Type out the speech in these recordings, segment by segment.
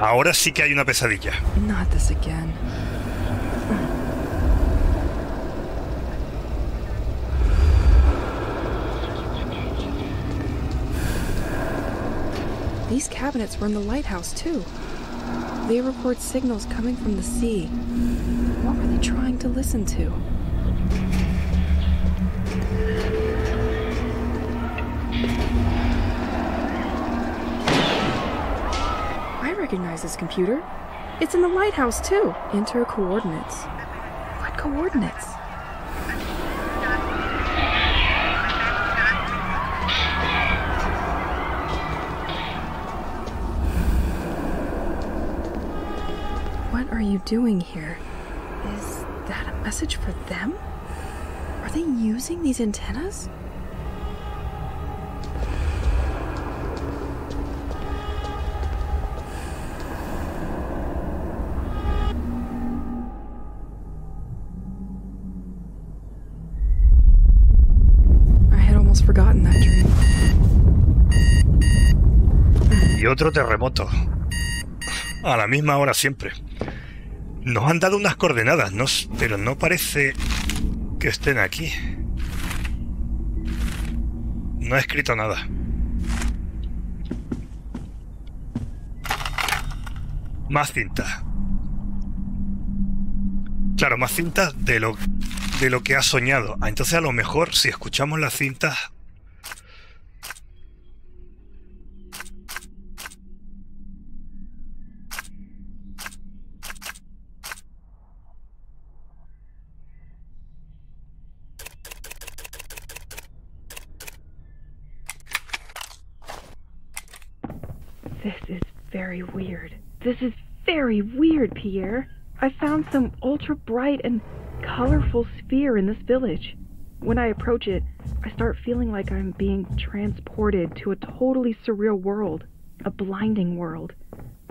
Ahora sí que hay una pesadilla. Not this again. These cabinets were in the lighthouse too. They record signals coming from the sea. What were they trying to listen to? I recognize this computer. It's in the lighthouse too. Enter coordinates. What coordinates? What are you doing here? Is that a message for them? Are they using these antennas? I had almost forgotten that dream. Y otro terremoto. A la misma hora siempre. Nos han dado unas coordenadas, ¿no? Pero no parece que estén aquí. No he escrito nada. Más cintas. Claro, más cintas de lo que ha soñado. Ah, entonces a lo mejor si escuchamos las cintas... This is very weird, Pierre. I found some ultra-bright and colorful sphere in this village. When I approach it, I start feeling like I'm being transported to a totally surreal world, a blinding world,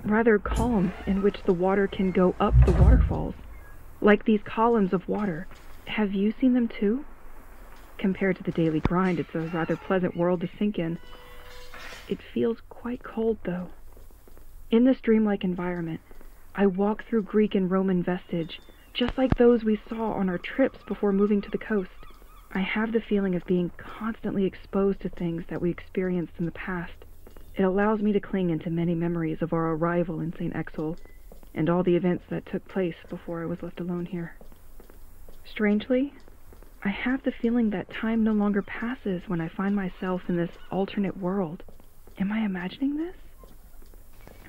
rather calm, in which the water can go up the waterfalls, like these columns of water. Have you seen them too? Compared to the daily grind, it's a rather pleasant world to sink in. It feels quite cold, though. In this dreamlike environment, I walk through Greek and Roman vestige, just like those we saw on our trips before moving to the coast. I have the feeling of being constantly exposed to things that we experienced in the past. It allows me to cling into many memories of our arrival in Saint-Exil, and all the events that took place before I was left alone here. Strangely, I have the feeling that time no longer passes when I find myself in this alternate world. Am I imagining this?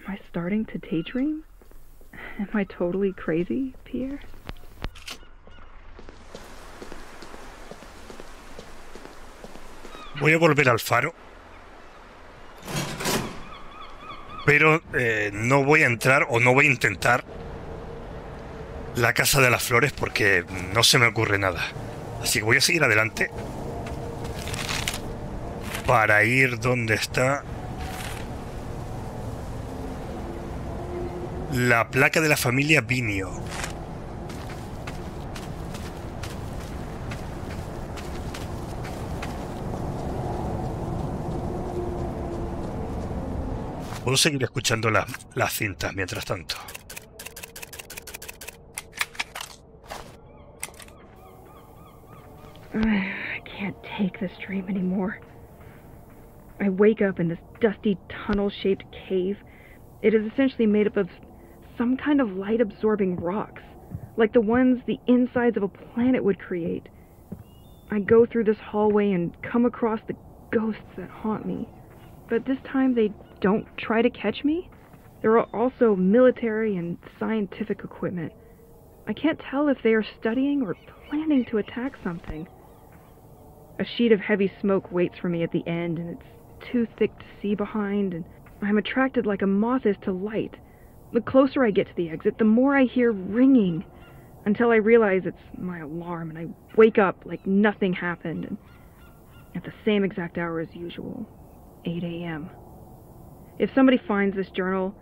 Am I starting to daydream? Am I totally crazy, Pierre? Voy a volver al faro. Pero no voy a entrar o no voy a intentar la Casa de las Flores porque no se me ocurre nada. Así que voy a seguir adelante para ir donde está... La placa de la familia Vinio. Puedo seguir escuchando las cintas mientras tanto. I can't take this dream anymore. I wake up in this dusty tunnel-shaped cave. It is essentially made up of some kind of light-absorbing rocks, like the ones the insides of a planet would create. I go through this hallway and come across the ghosts that haunt me. But this time they don't try to catch me. There are also military and scientific equipment. I can't tell if they are studying or planning to attack something. A sheet of heavy smoke waits for me at the end, and it's too thick to see behind, and I'm attracted like a moth is to light. The closer I get to the exit, the more I hear ringing, until I realize it's my alarm, and I wake up like nothing happened, and at the same exact hour as usual, 8 a.m. If somebody finds this journal,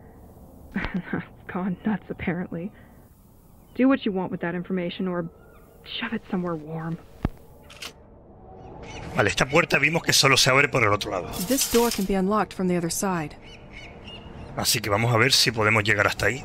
I've gone nuts, apparently. Do what you want with that information, or shove it somewhere warm. Vale, esta puerta vimos que solo se abre por el otro lado. This door can be unlocked from the other side. Así que vamos a ver si podemos llegar hasta ahí.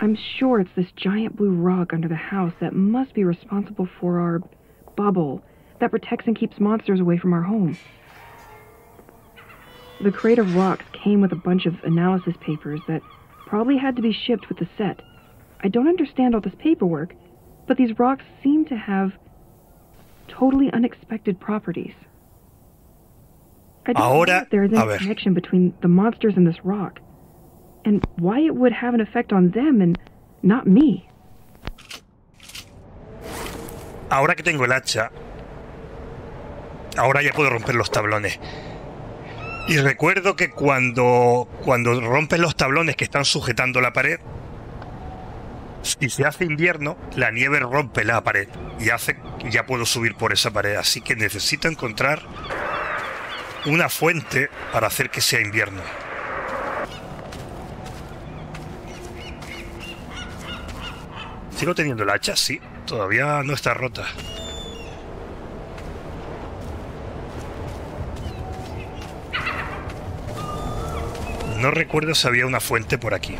I'm sure it's this giant blue rock under the house that must be responsible for our bubble that protects and keeps monsters away from our home. The crate of rocks came with a bunch of analysis papers that probably had to be shipped with the set. I don't understand all this paperwork, but these rocks seem to have totally unexpected properties. I don't think there's any connection between the monsters and this rock, and why it would have an effect on them and not me. Ahora que tengo el hacha, ahora ya puedo romper los tablones. Y recuerdo que cuando rompes los tablones que están sujetando la pared, si se hace invierno, la nieve rompe la pared y hace, ya puedo subir por esa pared. Así que necesito encontrar una fuente para hacer que sea invierno. ¿Sigo teniendo el hacha? Sí, todavía no está rota. No recuerdo si había una fuente por aquí.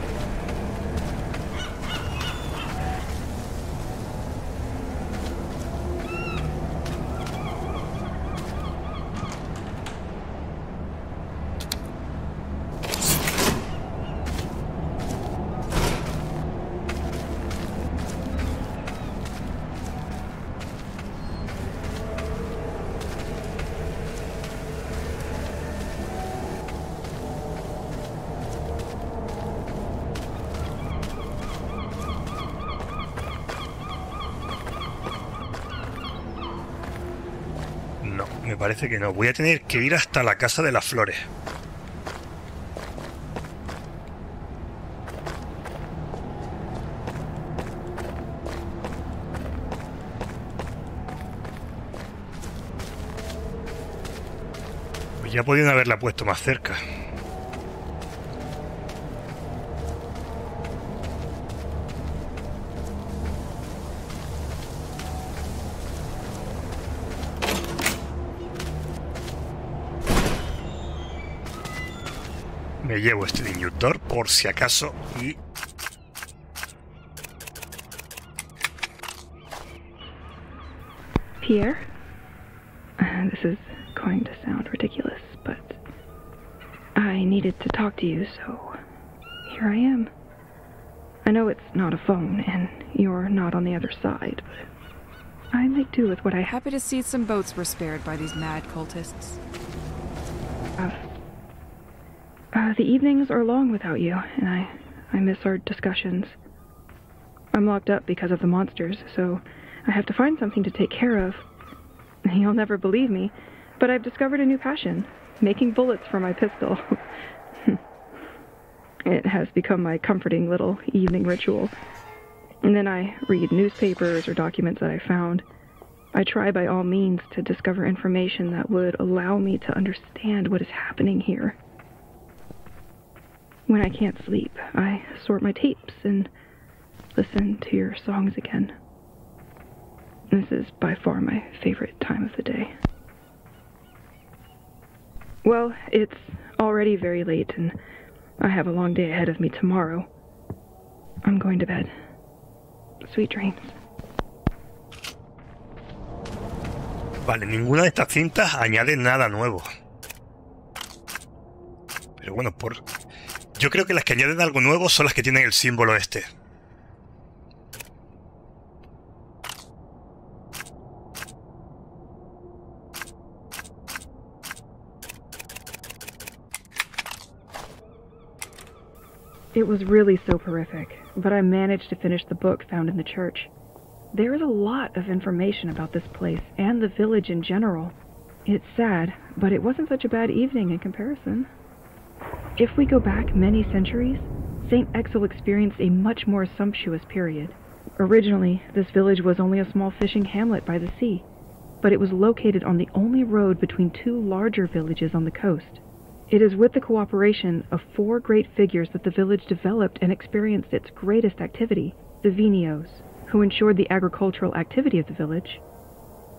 Parece que no. Voy a tener que ir hasta la Casa de las Flores. Pues ya podían haberla puesto más cerca. Me llevo este diminutor por si acaso y... Pierre, this is going to sound ridiculous, but I needed to talk to you, so here I am. I know it's not a phone and you're not on the other side, but I make do with what I have. Happy to see some boats were spared by these mad cultists. The evenings are long without you, and I miss our discussions. I'm locked up because of the monsters, so I have to find something to take care of. You'll never believe me, but I've discovered a new passion, making bullets for my pistol. It has become my comforting little evening ritual. And then I read newspapers or documents that I found. I try by all means to discover information that would allow me to understand what is happening here. When I can't sleep, I sort my tapes and listen to your songs again. This is by far my favorite time of the day. Well, it's already very late and I have a long day ahead of me tomorrow. I'm going to bed. Sweet dreams. Vale, ninguna de estas cintas añade nada nuevo. Pero bueno, yo creo que las que añaden algo nuevo son las que tienen el símbolo este. It was really soporific, but I managed to finish the book found in the church. There is a lot of information about this place and the village in general. It's sad, but it wasn't such a bad evening in comparison. If we go back many centuries, Saint-Exil experienced a much more sumptuous period. Originally, this village was only a small fishing hamlet by the sea, but it was located on the only road between two larger villages on the coast. It is with the cooperation of four great figures that the village developed and experienced its greatest activity, the Vinios, who ensured the agricultural activity of the village,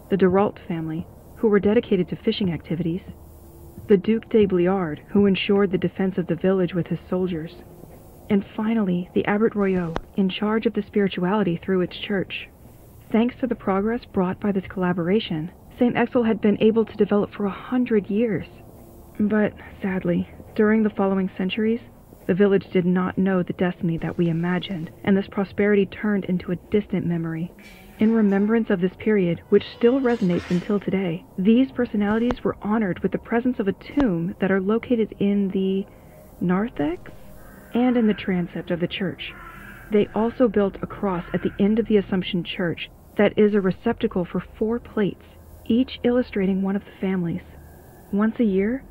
the Duralt family, who were dedicated to fishing activities, the Duc de Bliard, who ensured the defense of the village with his soldiers, and finally the Abbot Royaux, in charge of the spirituality through its church. Thanks to the progress brought by this collaboration, Saint-Exil had been able to develop for 100 years. But, sadly, during the following centuries, the village did not know the destiny that we imagined, and this prosperity turned into a distant memory. In remembrance of this period, which still resonates until today, these personalities were honored with the presence of a tomb that are located in the narthex and in the transept of the church. They also built a cross at the end of the Assumption Church that is a receptacle for 4 plates, each illustrating one of the families. Once a year,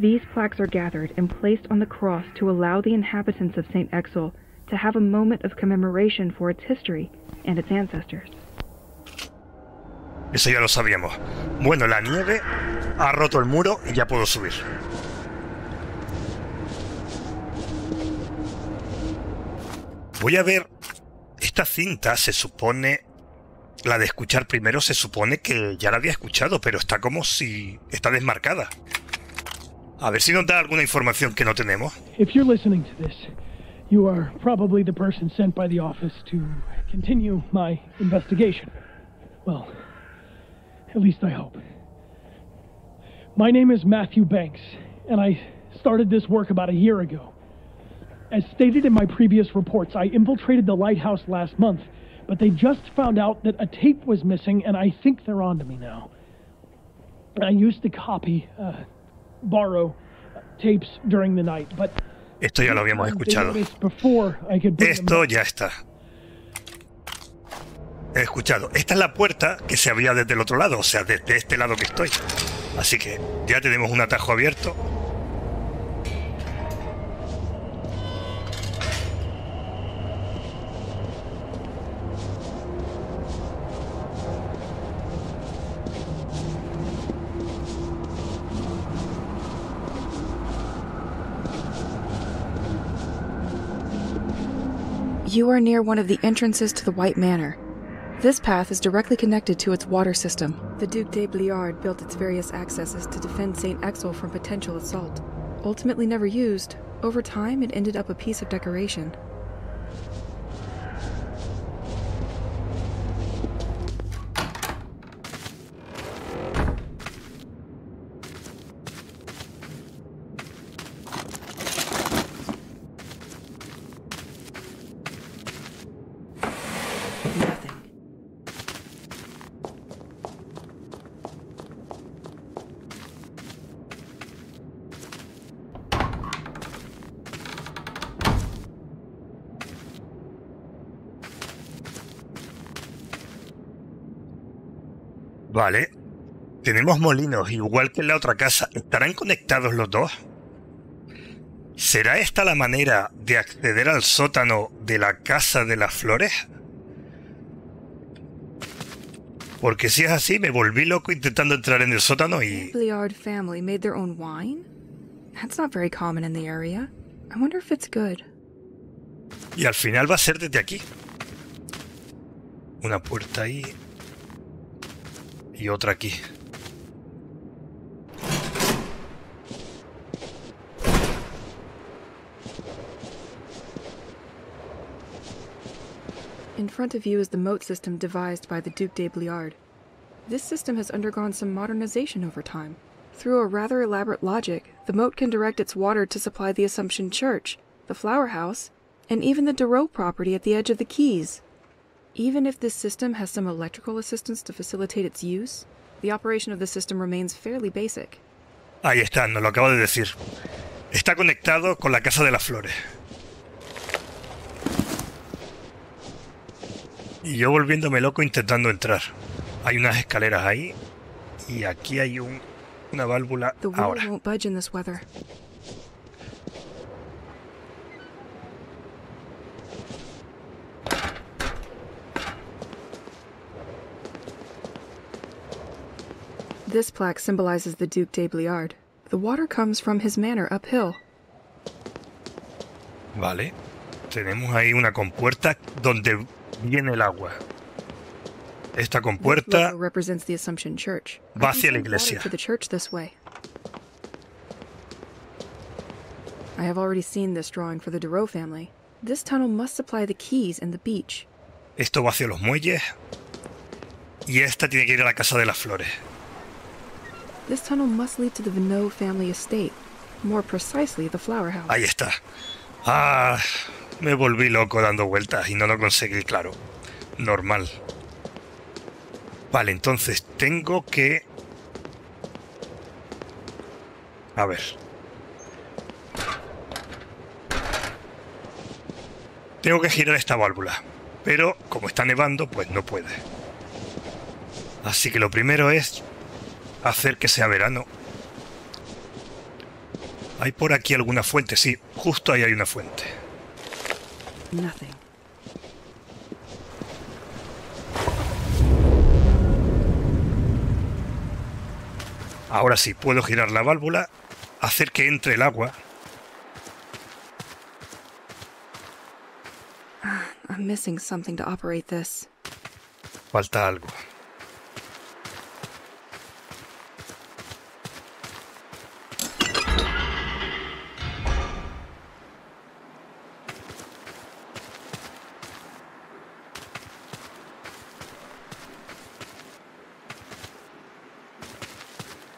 these plaques are gathered and placed on the cross to allow the inhabitants of Saint-Exil to have a moment of commemoration for its history and its ancestors. Eso ya lo sabíamos. Bueno, la nieve ha roto el muro y ya puedo subir. Voy a ver... Esta cinta se supone... La de escuchar primero se supone que ya la había escuchado, pero está como si... Está desmarcada. A ver si nos da alguna información que no tenemos. If you're listening to this, you are probably the person sent by the office to continue my investigation. Well, at least I hope. My name is Matthew Banks, and I started this work about a year ago. As stated in my previous reports, I infiltrated the lighthouse last month, but they just found out that a tape was missing, and I think they're on to me now. I used to borrow tapes during the night, but esto ya lo habíamos escuchado. Esto ya está. He escuchado. Esta es la puerta que se abría desde el otro lado, o sea, desde este lado que estoy. Así que ya tenemos un atajo abierto. You are near one of the entrances to the White Manor. This path is directly connected to its water system. The Duc de Bliard built its various accesses to defend Saint-Exil from potential assault. Ultimately never used, over time it ended up a piece of decoration. Vale, tenemos molinos, igual que en la otra casa. ¿Estarán conectados los dos? ¿Será esta la manera de acceder al sótano de la Casa de las Flores? Porque si es así, me volví loco intentando entrar en el sótano y... The Bliard family made their own wine? That's not very common in the area. I wonder if it's good. Y al final va a ser desde aquí. Una puerta ahí... Y otra aquí. In front of you is the moat system devised by the Duc de Bliard. This system has undergone some modernization over time. Through a rather elaborate logic, the moat can direct its water to supply the Assumption Church, the Flower House, and even the Duralt property at the edge of the Keys. Even if this system has some electrical assistance to facilitate its use, the operation of the system remains fairly basic. Ahí está, nos lo acabo de decir. Está conectado con la Casa de las Flores. Y yo volviéndome loco intentando entrar. Hay unas escaleras ahí y aquí hay una válvula ahora. The won't budge in this weather. This plaque symbolizes the Duc de Bliard, The water comes from his manor uphill. Vale. Tenemos ahí una compuerta donde viene el agua. Esta compuerta va hacia la iglesia. I have already seen this drawing for the Duraux family. This tunnel must supply the keys and the beach. Esto va hacia los muelles. Y esta tiene que ir a la Casa de las Flores. This tunnel must lead to the Vinio family estate. More precisely, the Flower House. Ahí está. Ah, me volví loco dando vueltas y no lo conseguí, claro. Normal. Vale, entonces tengo que... A ver. Tengo que girar esta válvula. Pero, como está nevando, pues no puede. Así que lo primero es hacer que sea verano. ¿Hay por aquí alguna fuente? Sí, justo ahí hay una fuente. Nothing. Ahora sí, puedo girar la válvula, hacer que entre el agua. I'm missing something to operate this. Falta algo.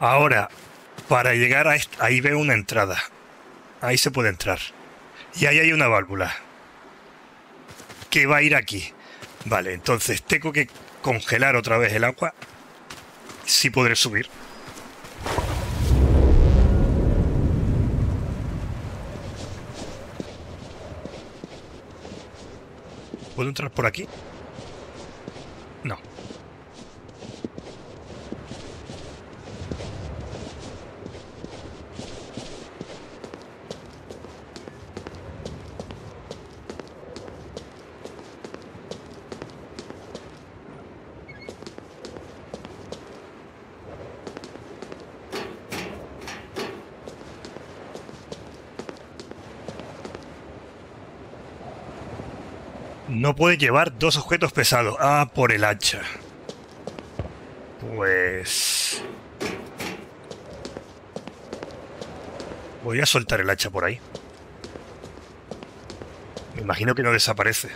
Ahora, para llegar a ahí veo una entrada. Ahí se puede entrar. Y ahí hay una válvula. Que va a ir aquí. Vale, entonces tengo que congelar otra vez el agua. Sí podré subir. ¿Puedo entrar por aquí? No. No puede llevar dos objetos pesados. Ah, por el hacha. Pues... voy a soltar el hacha por ahí. Me imagino que no desaparece.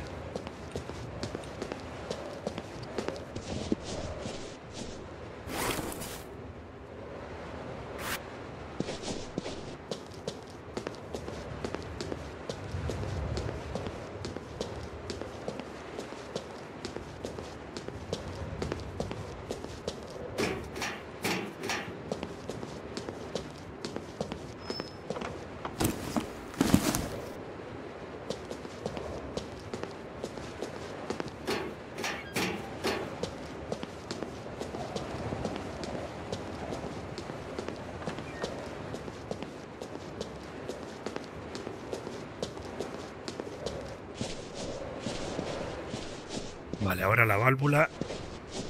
Vale, ahora la válvula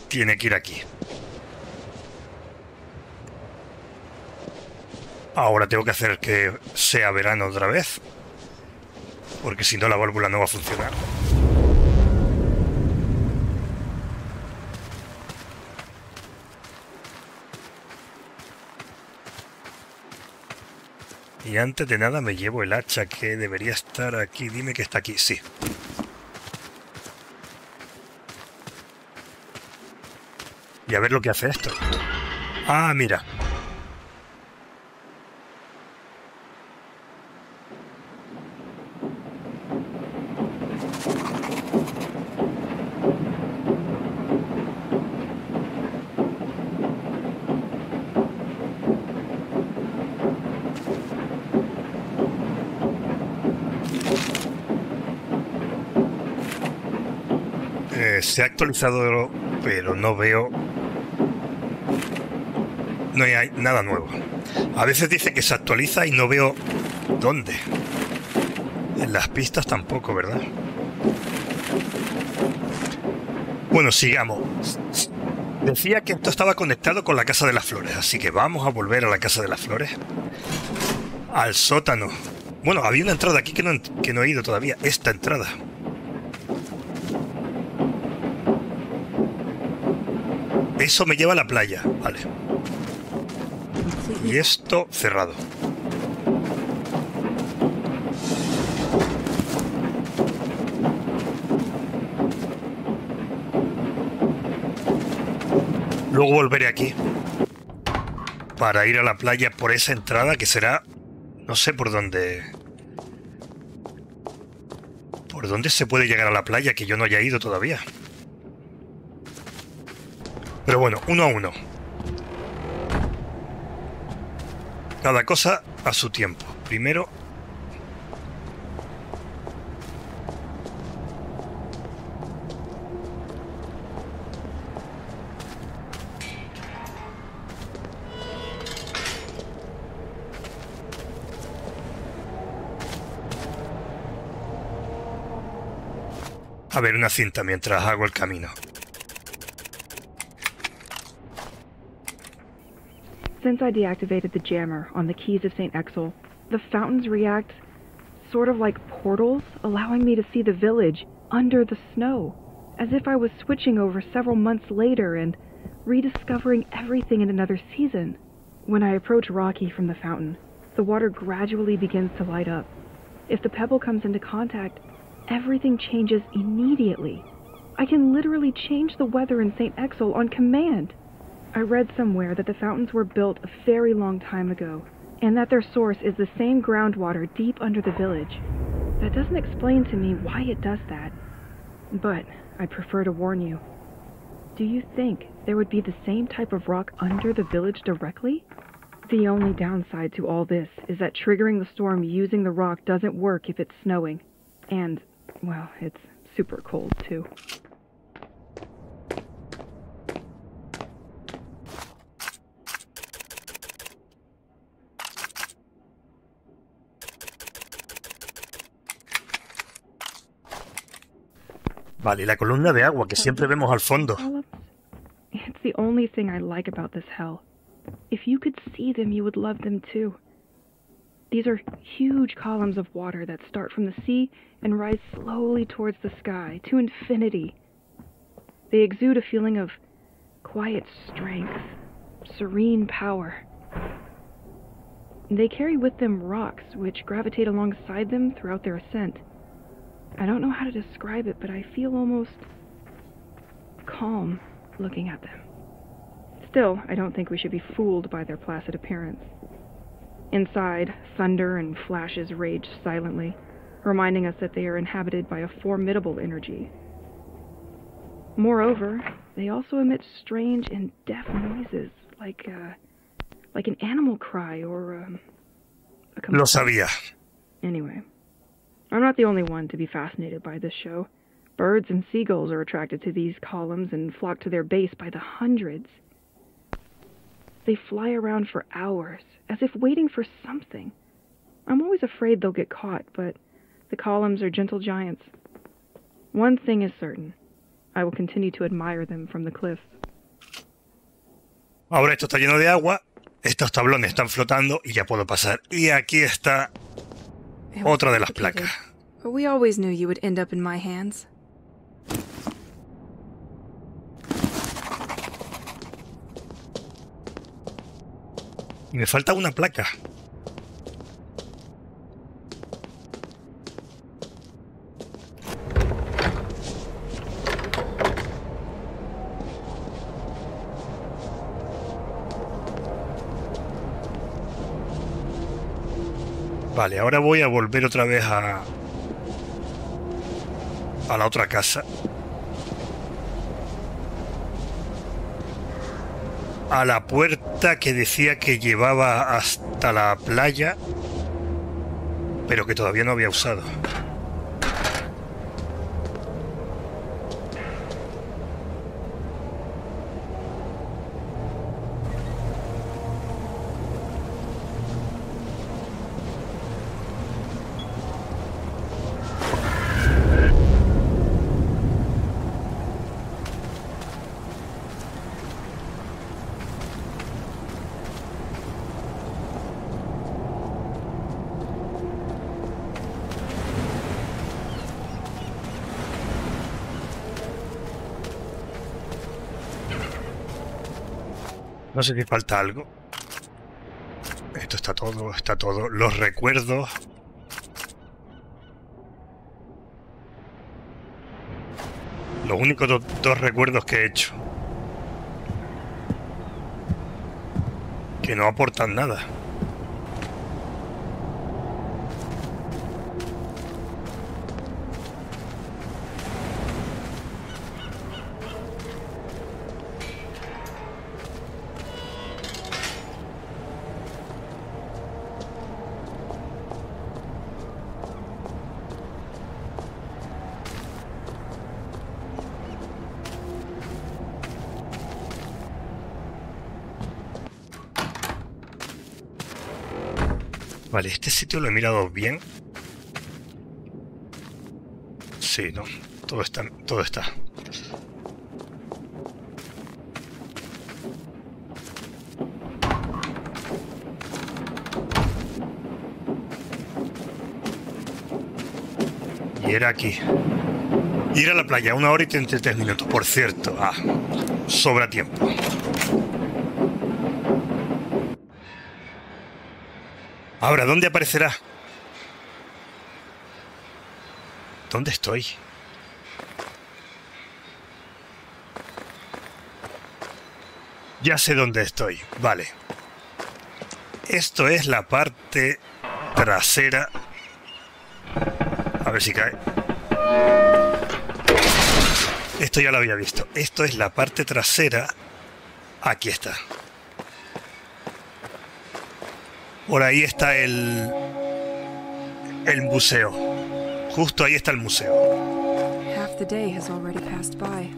tiene que ir aquí. Ahora tengo que hacer que sea verano otra vez, porque si no la válvula no va a funcionar. Y antes de nada me llevo el hacha que debería estar aquí. Dime que está aquí, sí. Y a ver lo que hace esto. Ah, mira. Se ha actualizado, pero no veo... no hay nada nuevo. A veces dice que se actualiza y no veo dónde. En las pistas tampoco, ¿verdad? Bueno, sigamos. Decía que esto estaba conectado con la Casa de las Flores, así que vamos a volver a la Casa de las Flores. Al sótano. Bueno, había una entrada aquí que no he ido todavía. Esta entrada. Eso me lleva a la playa. Vale. Y esto cerrado. Luego volveré aquí para ir a la playa por esa entrada que será... No sé por dónde... ¿Por dónde se puede llegar a la playa que yo no haya ido todavía? Pero bueno, uno a uno. Cada cosa a su tiempo. Primero... A ver, una cinta mientras hago el camino. Since I deactivated the jammer on the keys of Saint-Exil, the fountains react sort of like portals, allowing me to see the village under the snow, as if I was switching over several months later and rediscovering everything in another season. When I approach Rocky from the fountain, the water gradually begins to light up. If the pebble comes into contact, everything changes immediately. I can literally change the weather in Saint-Exil on command. I read somewhere that the fountains were built a very long time ago, and that their source is the same groundwater deep under the village. That doesn't explain to me why it does that, but I prefer to warn you. Do you think there would be the same type of rock under the village directly? The only downside to all this is that triggering the storm using the rock doesn't work if it's snowing, and well, it's super cold, too. Vale, la columna de agua que siempre vemos al fondo. It's the only thing I like about this hell. If you could see them, you would love them too. These are huge columns of water that start from the sea and rise slowly towards the sky, to infinity. They exude a feeling of quiet strength, serene power. They carry with them rocks which gravitate alongside them throughout their ascent. I don't know how to describe it, but I feel almost calm looking at them. Still, I don't think we should be fooled by their placid appearance. Inside, thunder and flashes rage silently, reminding us that they are inhabited by a formidable energy. Moreover, they also emit strange and deaf noises, like an animal cry or a complaint. Lo sabía. Anyway, I'm not the only one to be fascinated by this show. Birds and seagulls are attracted to these columns and flock to their base by the hundreds. They fly around for hours, as if waiting for something. I'm always afraid they'll get caught, but the columns are gentle giants. One thing is certain. I will continue to admire them from the cliff. Ahora esto está lleno de agua. Estos tablones están flotando y ya puedo pasar. Y aquí está otra de las placas. But we always knew you would end up in my hands. Y me falta una placa. Vale, ahora voy a volver otra vez a la otra casa. A la puerta que decía que llevaba hasta la playa, pero que todavía no había usado. No sé si falta algo. Esto está todo, está todo. Los recuerdos. Los únicos dos recuerdos que he hecho. Que no aportan nada. Vale, este sitio lo he mirado bien. Sí, no, todo está, todo está. Y era aquí. Ir a la playa, 1 hora y 33 minutos, por cierto. Ah, sobra tiempo. Ahora, ¿dónde aparecerá? ¿Dónde estoy? Ya sé dónde estoy. Vale. Esto es la parte trasera. A ver si cae. Esto ya lo había visto. Esto es la parte trasera. Aquí está. Por ahí está el museo. Justo ahí está el museo. Half the day has already passed by.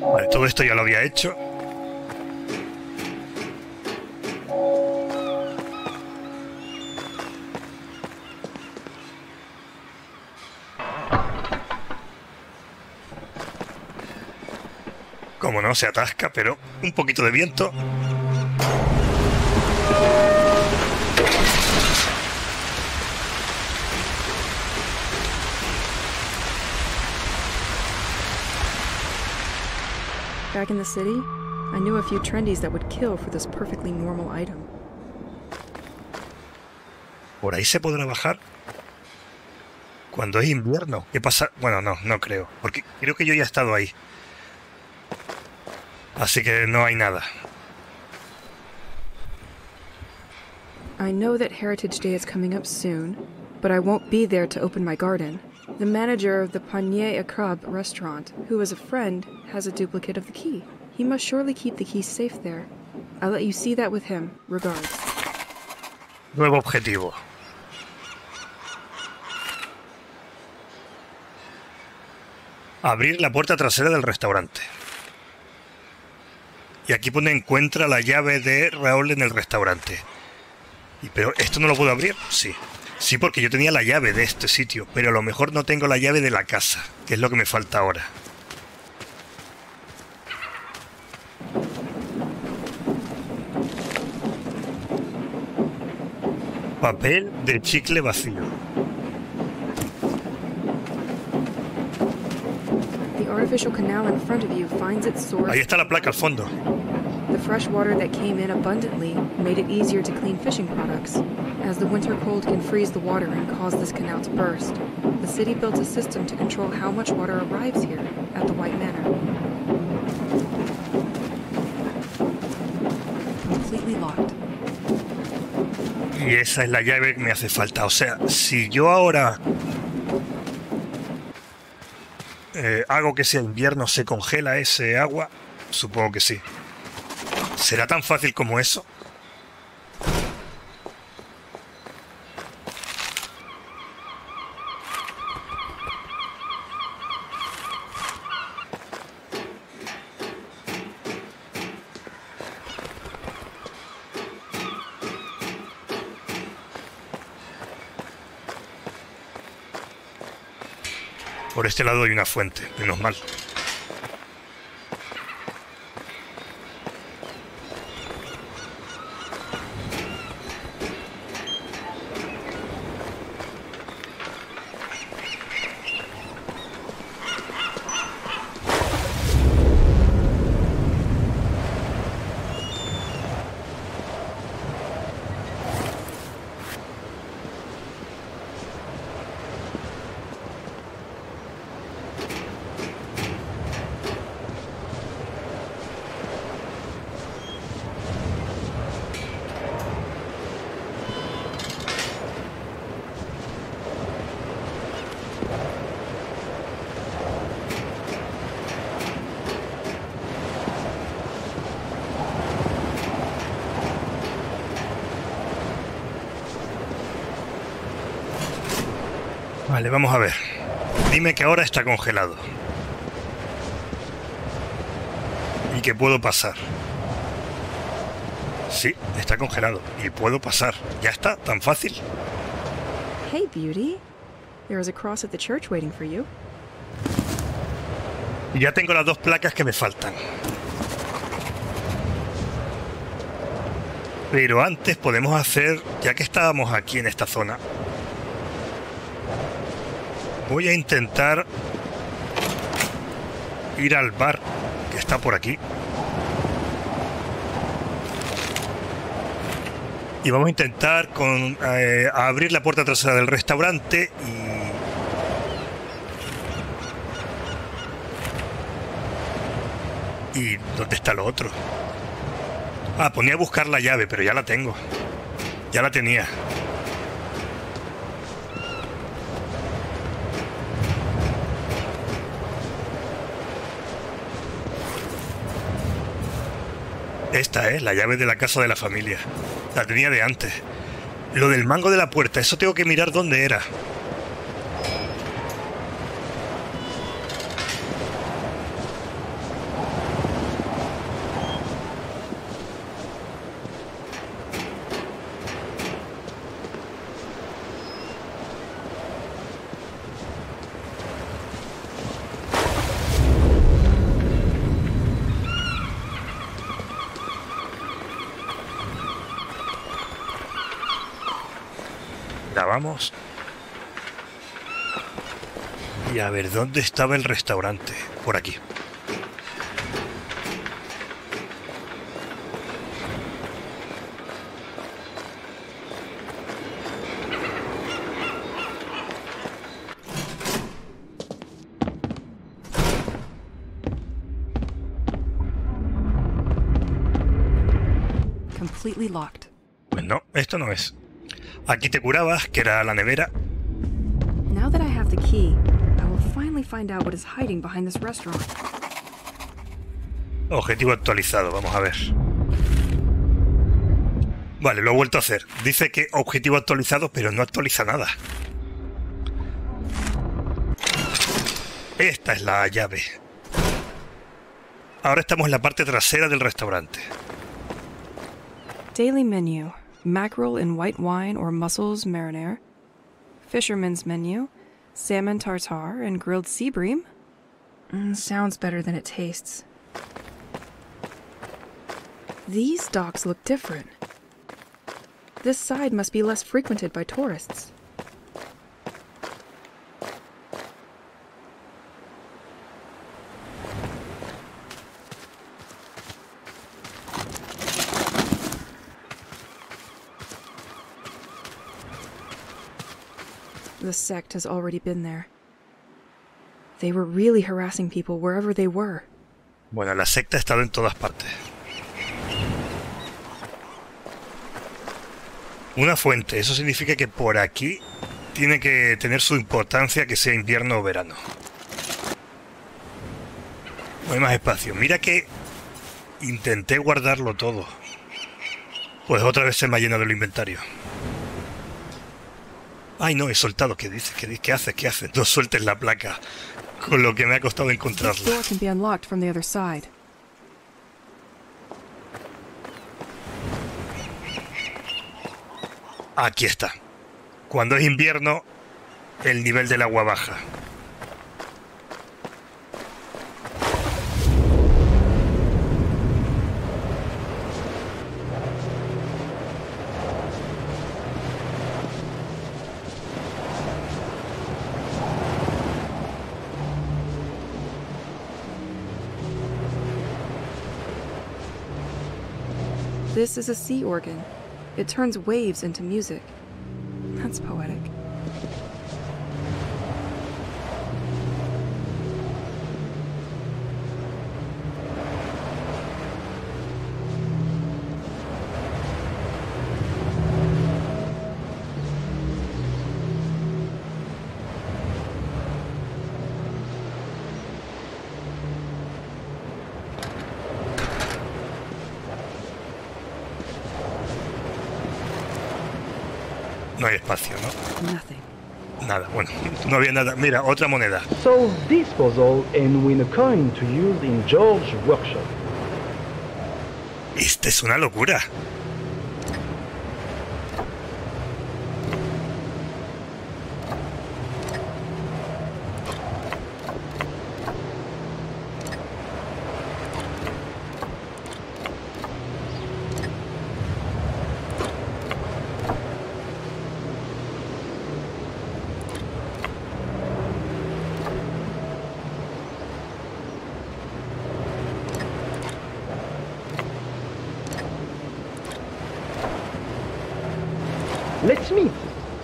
Vale, todo esto ya lo había hecho. Como no, se atasca, pero un poquito de viento. Back in the city, I knew a few trendies that would kill for this perfectly normal item. ¿Por ahí se podrá bajar? Cuando es invierno. ¿Qué pasa? Bueno, no, no creo. Porque creo que yo ya he estado ahí. Así que no hay nada. I know that Heritage Day is coming up soon, but I won't be there to open my garden. The manager of the Panier à Crabe restaurant, who is a friend, has a duplicate of the key. He must surely keep the key safe there. I'll let you see that with him. Regards. Nuevo objetivo. Abrir la puerta trasera del restaurante. Y aquí pone encuentra la llave de Raúl en el restaurante. Pero esto no lo puedo abrir, sí. Sí, porque yo tenía la llave de este sitio, pero a lo mejor no tengo la llave de la casa, que es lo que me falta ahora. Papel de chicle vacío. Ahí está la placa al fondo. The fresh water that came in abundantly made it easier to clean fishing products. As the winter cold can freeze the water and cause this canal to burst, the city built a system to control how much water arrives here at the White Manor. Completely locked. Y esa es la llave que me hace falta. O sea, si yo ahora hago que sea invierno, ¿se congela ese agua? Supongo que sí. ¿Será tan fácil como eso? Por este lado hay una fuente, menos mal. Vale, vamos a ver. Dime que ahora está congelado. Y que puedo pasar. Sí, está congelado. Y puedo pasar. Ya está, tan fácil. Hey, Beauty. There is a cross at the church waiting for you. Y ya tengo las dos placas que me faltan. Pero antes podemos hacer, ya que estábamos aquí en esta zona, voy a intentar ir al bar que está por aquí. Y vamos a intentar abrir la puerta trasera del restaurante y ¿dónde está lo otro? Ah, ponía a buscar la llave, pero ya la tengo. Ya la tenía. Esta es la llave de la casa de la familia. La tenía de antes. Lo del mango de la puerta, eso tengo que mirar dónde era. Vamos. Y a ver, ¿dónde estaba el restaurante? Por aquí. Completely locked. Pues no, esto no es. Aquí te curabas, que era la nevera. Now that I have the key, I will finally find out what is hiding behind this restaurant. Objetivo actualizado, vamos a ver. Vale, lo he vuelto a hacer. Dice que objetivo actualizado, pero no actualiza nada. Esta es la llave. Ahora estamos en la parte trasera del restaurante. Daily menu. Mackerel in white wine or mussels marinara, fisherman's menu, salmon tartare and grilled sea bream. Sounds better than it tastes. These docks look different. This side must be less frequented by tourists. The sect has already been there. They were really harassing people wherever they were. Bueno, la secta ha estado en todas partes. Una fuente, eso significa que por aquí tiene que tener su importancia, que sea invierno o verano. No hay más espacio. Mira que intenté guardarlo todo. Pues otra vez se me ha llenado el inventario. Ay, no, he soltado. ¿Qué dices? ¿Qué haces? ¿Qué haces? No sueltes la placa. Con lo que me ha costado encontrarla. Aquí está. Cuando es invierno, el nivel del agua baja. This is a sea organ. It turns waves into music. That's poetic. No hay espacio, ¿no? Nothing. Nada, bueno, no había nada. Mira, otra moneda. Solve this puzzle and win a coin to use in George's workshop. Esta es una locura. Let's meet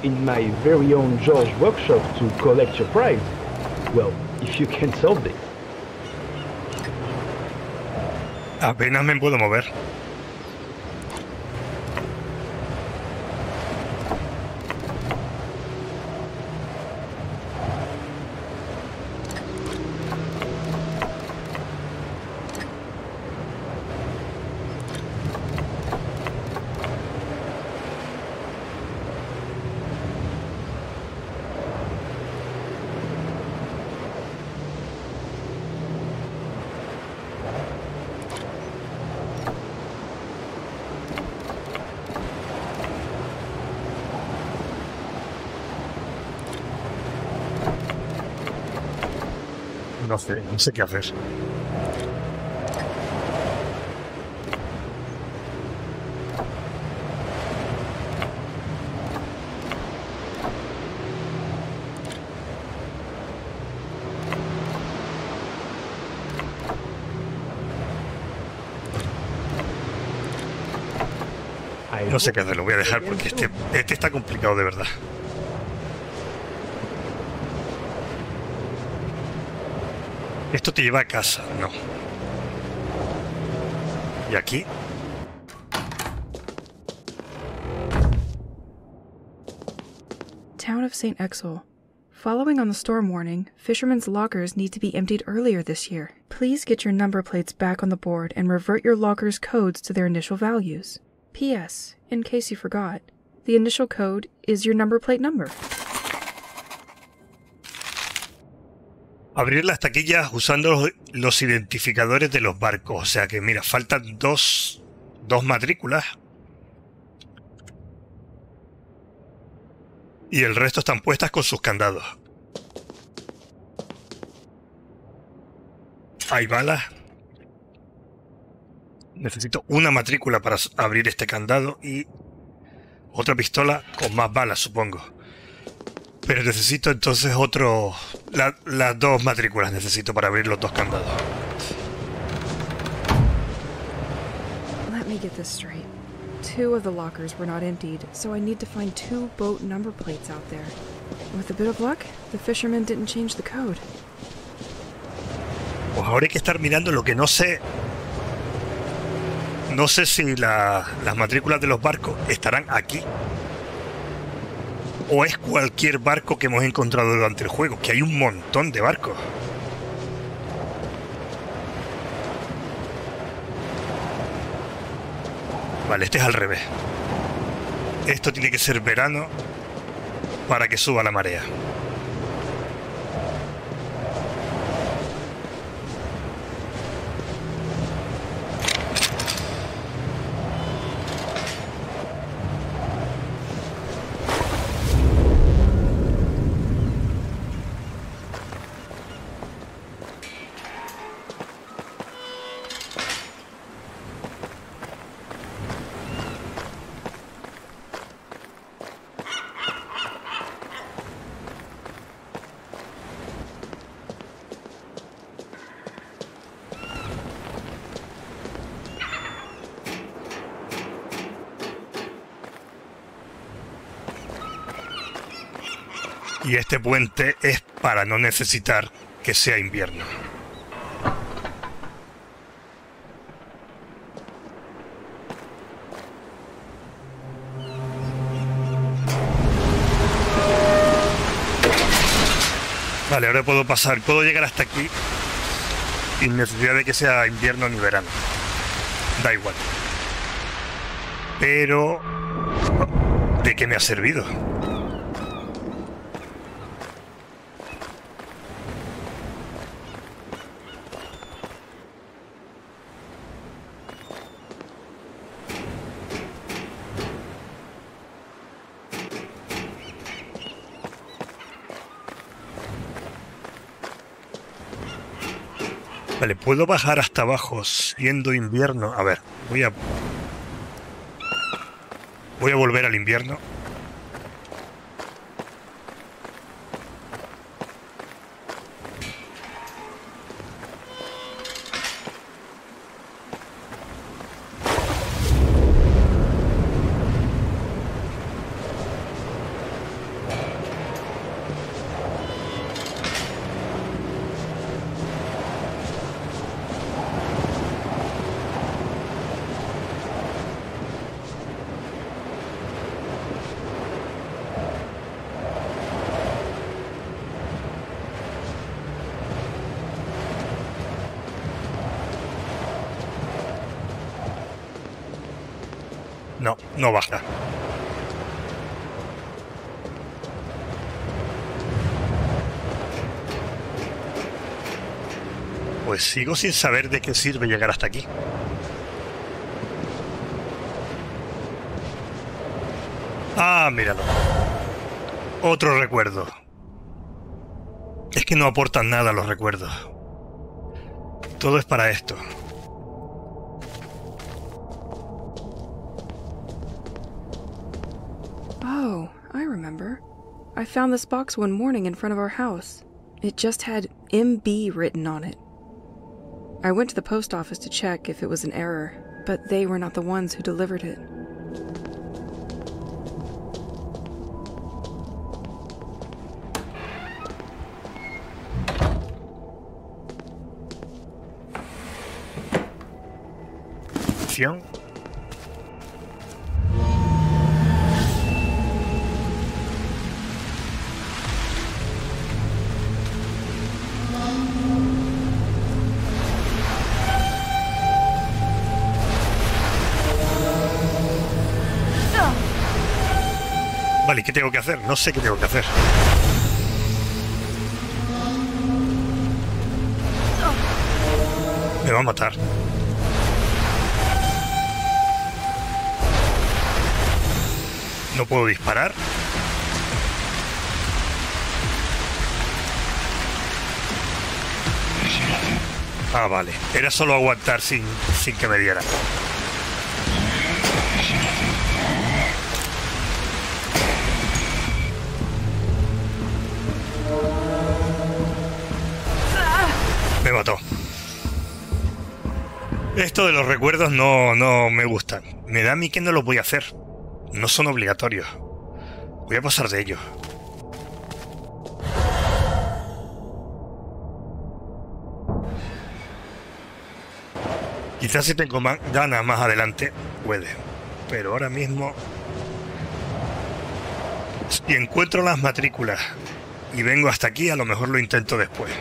in my very own George workshop to collect your prize. Well, if you can solve this. Apenas me puedo mover. No sé qué hacer. No sé qué hacer, lo voy a dejar porque este está complicado de verdad. Esto te lleva a casa, no. Y aquí. Town of Saint-Exil. Following on the storm warning, fishermen's lockers need to be emptied earlier this year. Please get your number plates back on the board and revert your locker's codes to their initial values. P.S. In case you forgot, the initial code is your number plate number. Abrir las taquillas usando los identificadores de los barcos. O sea que, mira, faltan dos matrículas. Y el resto están puestas con sus candados. Hay balas. Necesito una matrícula para abrir este candado y otra pistola con más balas, supongo. Pero necesito entonces otro... Las dos matrículas necesito para abrir los dos candados. Let me get this straight. Two of the lockers were not emptied, so I need to find two boat number plates out there. With a bit of luck, the fisherman didn't change the code. Pues ahora hay que estar mirando lo que no sé. No sé si las matrículas de los barcos estarán aquí. O es cualquier barco que hemos encontrado durante el juego, que hay un montón de barcos. Vale, este es al revés. Esto tiene que ser verano para que suba la marea. Y este puente es para no necesitar que sea invierno. Vale, ahora puedo pasar. Puedo llegar hasta aquí sin necesidad de que sea invierno ni verano. Da igual. Pero... ¿de qué me ha servido? Vale, puedo bajar hasta abajo siendo invierno. A ver, voy a volver al invierno. No baja. Pues sigo sin saber de qué sirve llegar hasta aquí. Ah, míralo. Otro recuerdo. Es que no aportan nada los recuerdos. Todo es para esto. I found this box one morning in front of our house. It just had MB written on it. I went to the post office to check if it was an error, but they were not the ones who delivered it. Tiens. Vale, ¿qué tengo que hacer? No sé qué tengo que hacer. Me va a matar. No puedo disparar. Ah, vale. Era solo aguantar sin que me diera. Me mató. Esto de los recuerdos no me gustan. Me da a mí que no los voy a hacer. No son obligatorios. Voy a pasar de ellos. Quizás si tengo ganas más adelante, puede. Pero ahora mismo... Si encuentro las matrículas y vengo hasta aquí, a lo mejor lo intento después.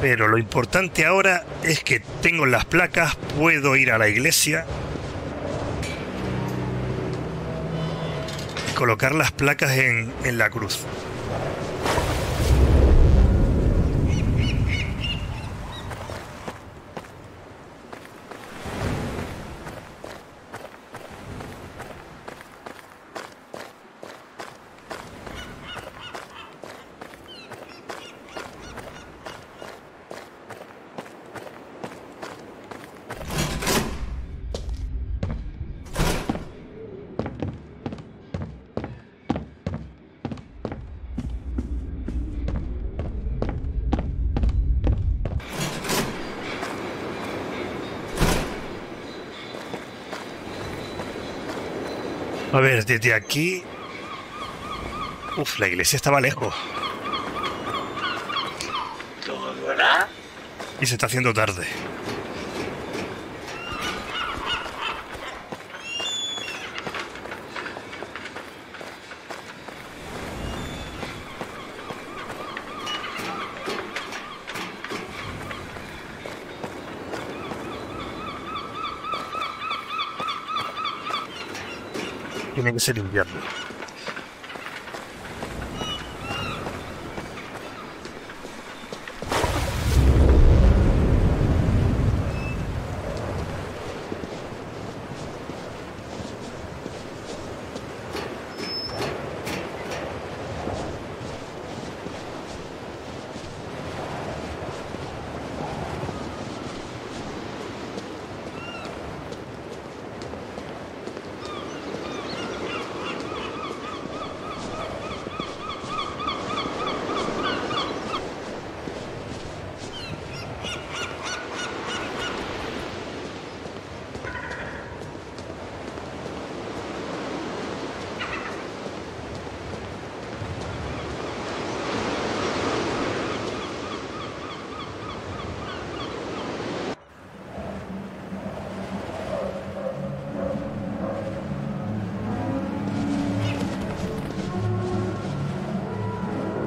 Pero lo importante ahora es que tengo las placas, puedo ir a la iglesia y colocar las placas en la cruz. A ver, desde aquí... Uf, la iglesia estaba lejos. Y se está haciendo tarde. Tiene que ser invierno.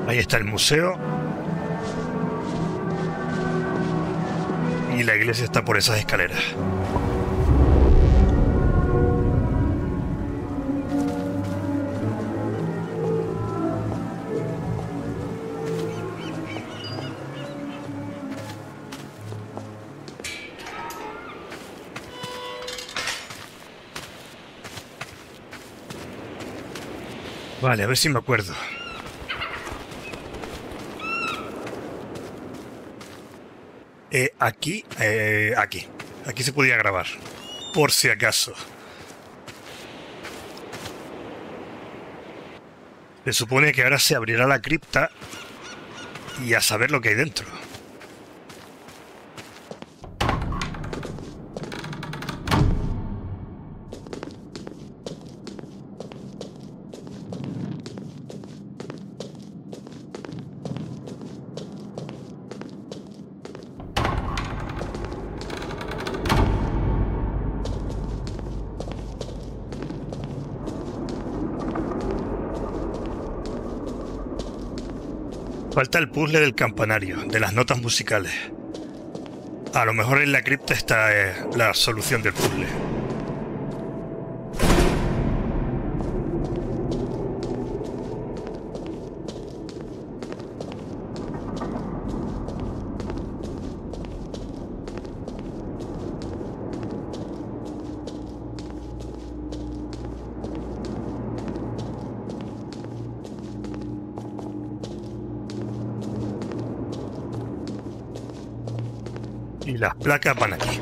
Ahí está el museo. Y la iglesia está por esas escaleras. Vale, a ver si me acuerdo. Aquí se podía grabar, por si acaso. Se supone que ahora se abrirá la cripta y a saber lo que hay dentro. Falta el puzzle del campanario, de las notas musicales. A lo mejor en la cripta está la solución del puzzle. Las placas van aquí.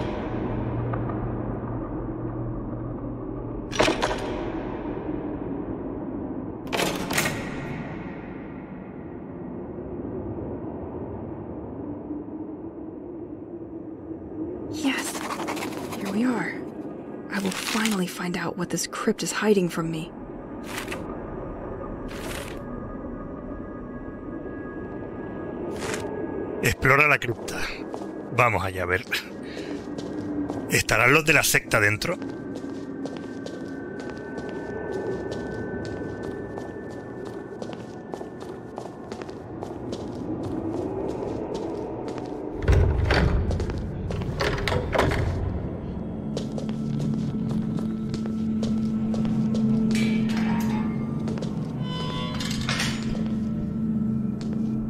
Yes, here we are. I will finally find out what this crypt is hiding from me. Explora la cripta. Vamos allá a ver. ¿Estarán los de la secta dentro?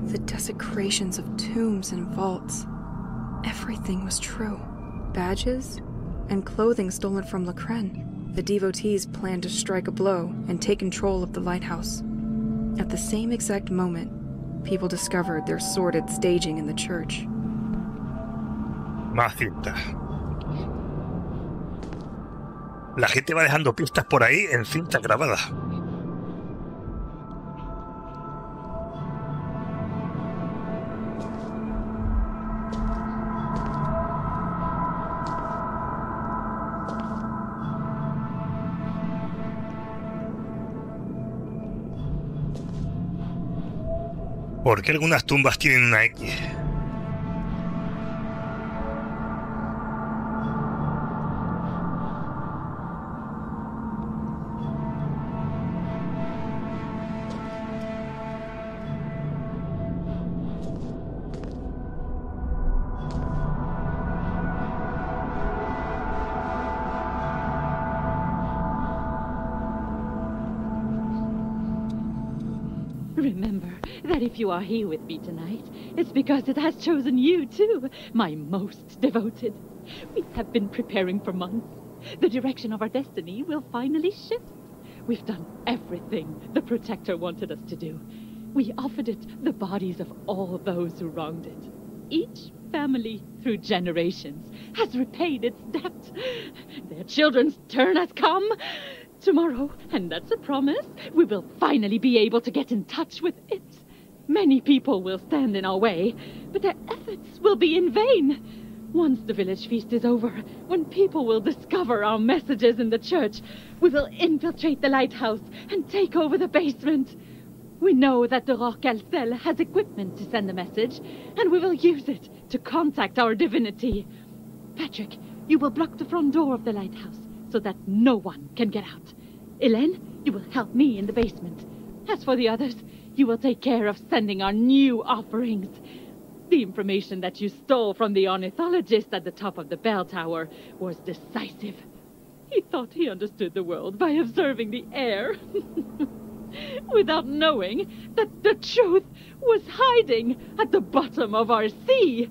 The desecrations of tombs and vaults. Everything was true. Badges and clothing stolen from La Carène. The devotees planned to strike a blow and take control of the lighthouse. At the same exact moment, people discovered their sordid staging in the church. Más cinta. La gente va dejando pistas por ahí en cinta grabada. ¿Por qué algunas tumbas tienen una X? If you are here with me tonight, it's because it has chosen you too, my most devoted. We have been preparing for months. The direction of our destiny will finally shift. We've done everything the Protector wanted us to do. We offered it the bodies of all those who wronged it. Each family, through generations, has repaid its debt. Their children's turn has come. Tomorrow, and that's a promise, we will finally be able to get in touch with it. Many people will stand in our way, but their efforts will be in vain. Once the village feast is over, when people will discover our messages in the church, we will infiltrate the lighthouse and take over the basement. We know that the Roque-Alcelle has equipment to send the message, and we will use it to contact our divinity. Patrick, you will block the front door of the lighthouse so that no one can get out. Hélène, you will help me in the basement. As for the others, You will take care of sending our new offerings. The information that you stole from the ornithologist at the top of the bell tower was decisive. He thought he understood the world by observing the air, without knowing that the truth was hiding at the bottom of our sea.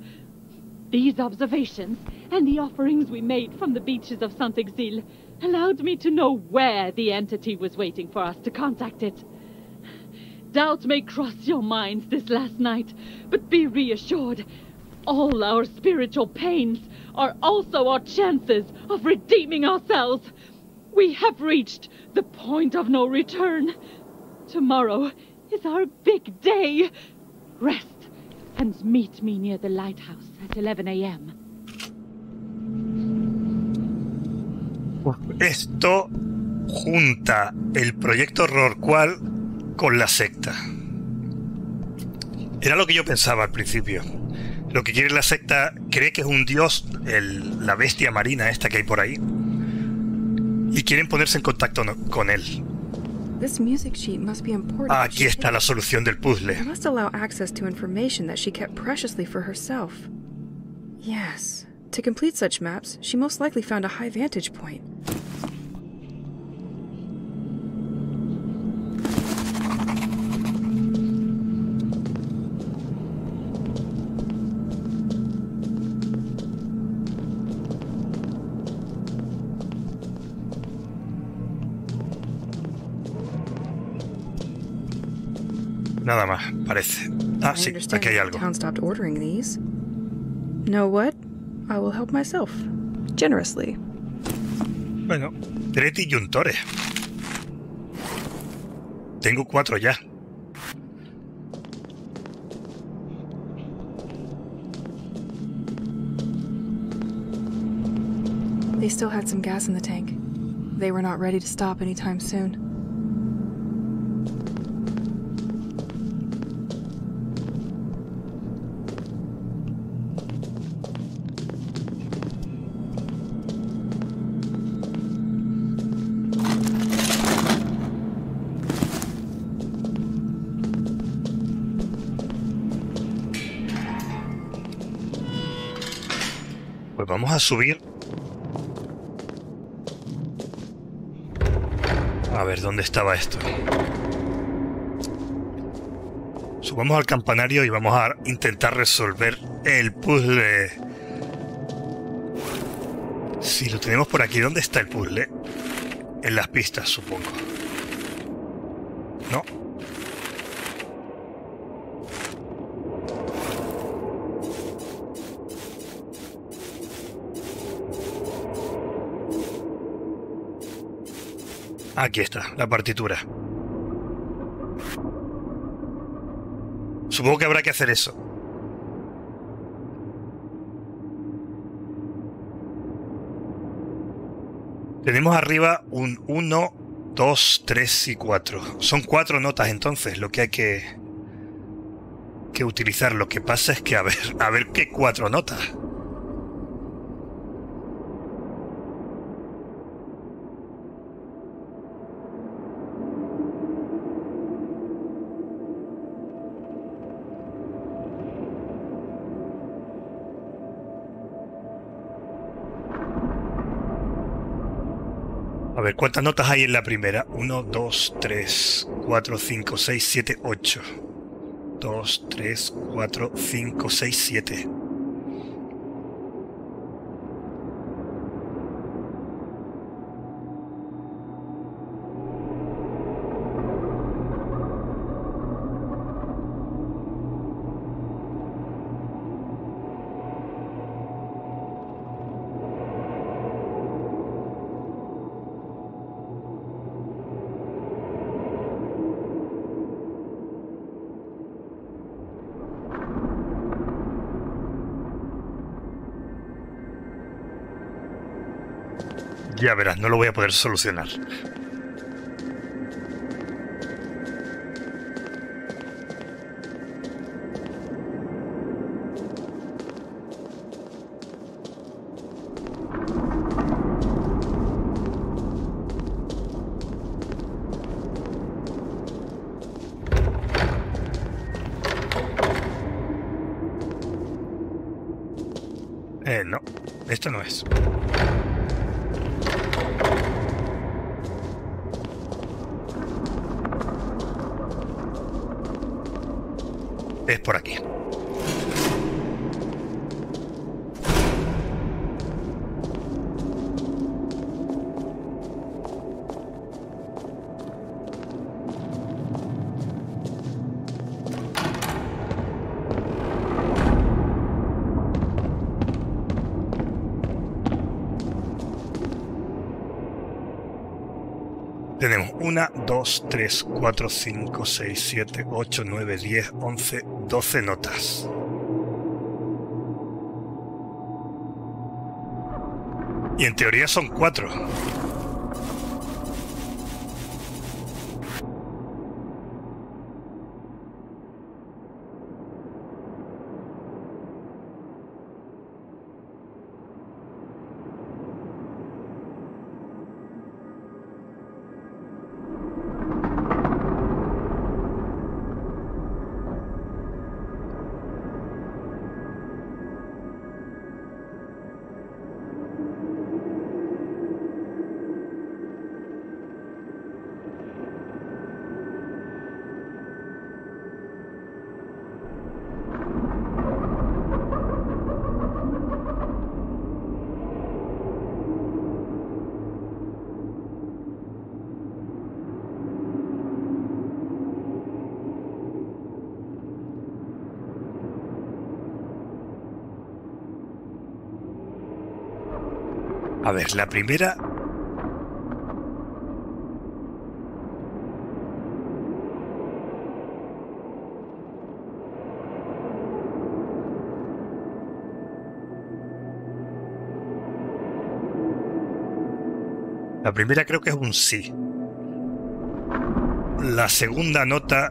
These observations and the offerings we made from the beaches of Saint-Exil allowed me to know where the entity was waiting for us to contact it. Doubt may cross your minds this last night, but be reassured. All our spiritual pains are also our chances of redeeming ourselves. We have reached the point of no return. Tomorrow is our big day. Rest and meet me near the lighthouse at 11 a.m. Esto junta el proyecto Rorqual con la secta. Era lo que yo pensaba al principio. Lo que quiere la secta, cree que es un dios, la bestia marina esta que hay por ahí, y quieren ponerse en contacto con él. Aquí está la solución del puzzle. To complete such maps, she most likely found a high vantage point. Nada más, parece. Ah, sí, aquí hay algo. No, what? I will help myself generously. Bueno, Treti Yuntore. Tengo 4 ya. They still had some gas in the tank. They were not ready to stop anytime soon. Vamos a subir. A ver, ¿dónde estaba esto? Subamos al campanario y vamos a intentar resolver el puzzle. Si lo tenemos por aquí, ¿dónde está el puzzle? En las pistas, supongo. ¿No? Aquí está, la partitura. Supongo que habrá que hacer eso. Tenemos arriba un 1, 2, 3 y 4. Son 4 notas entonces lo que hay que utilizar. Lo que pasa es que a ver qué 4 notas. A ver, ¿cuántas notas hay en la primera? 1, 2, 3, 4, 5, 6, 7, 8. 2, 3, 4, 5, 6, 7. Ya verás, no lo voy a poder solucionar. Esto no es. Es por aquí. Tenemos 1, 2, 3, 4, 5, 6, 7, 8, 9, 10, 11, 12 notas. Y en teoría son 4. A ver, la primera... La primera creo que es un sí. La segunda nota...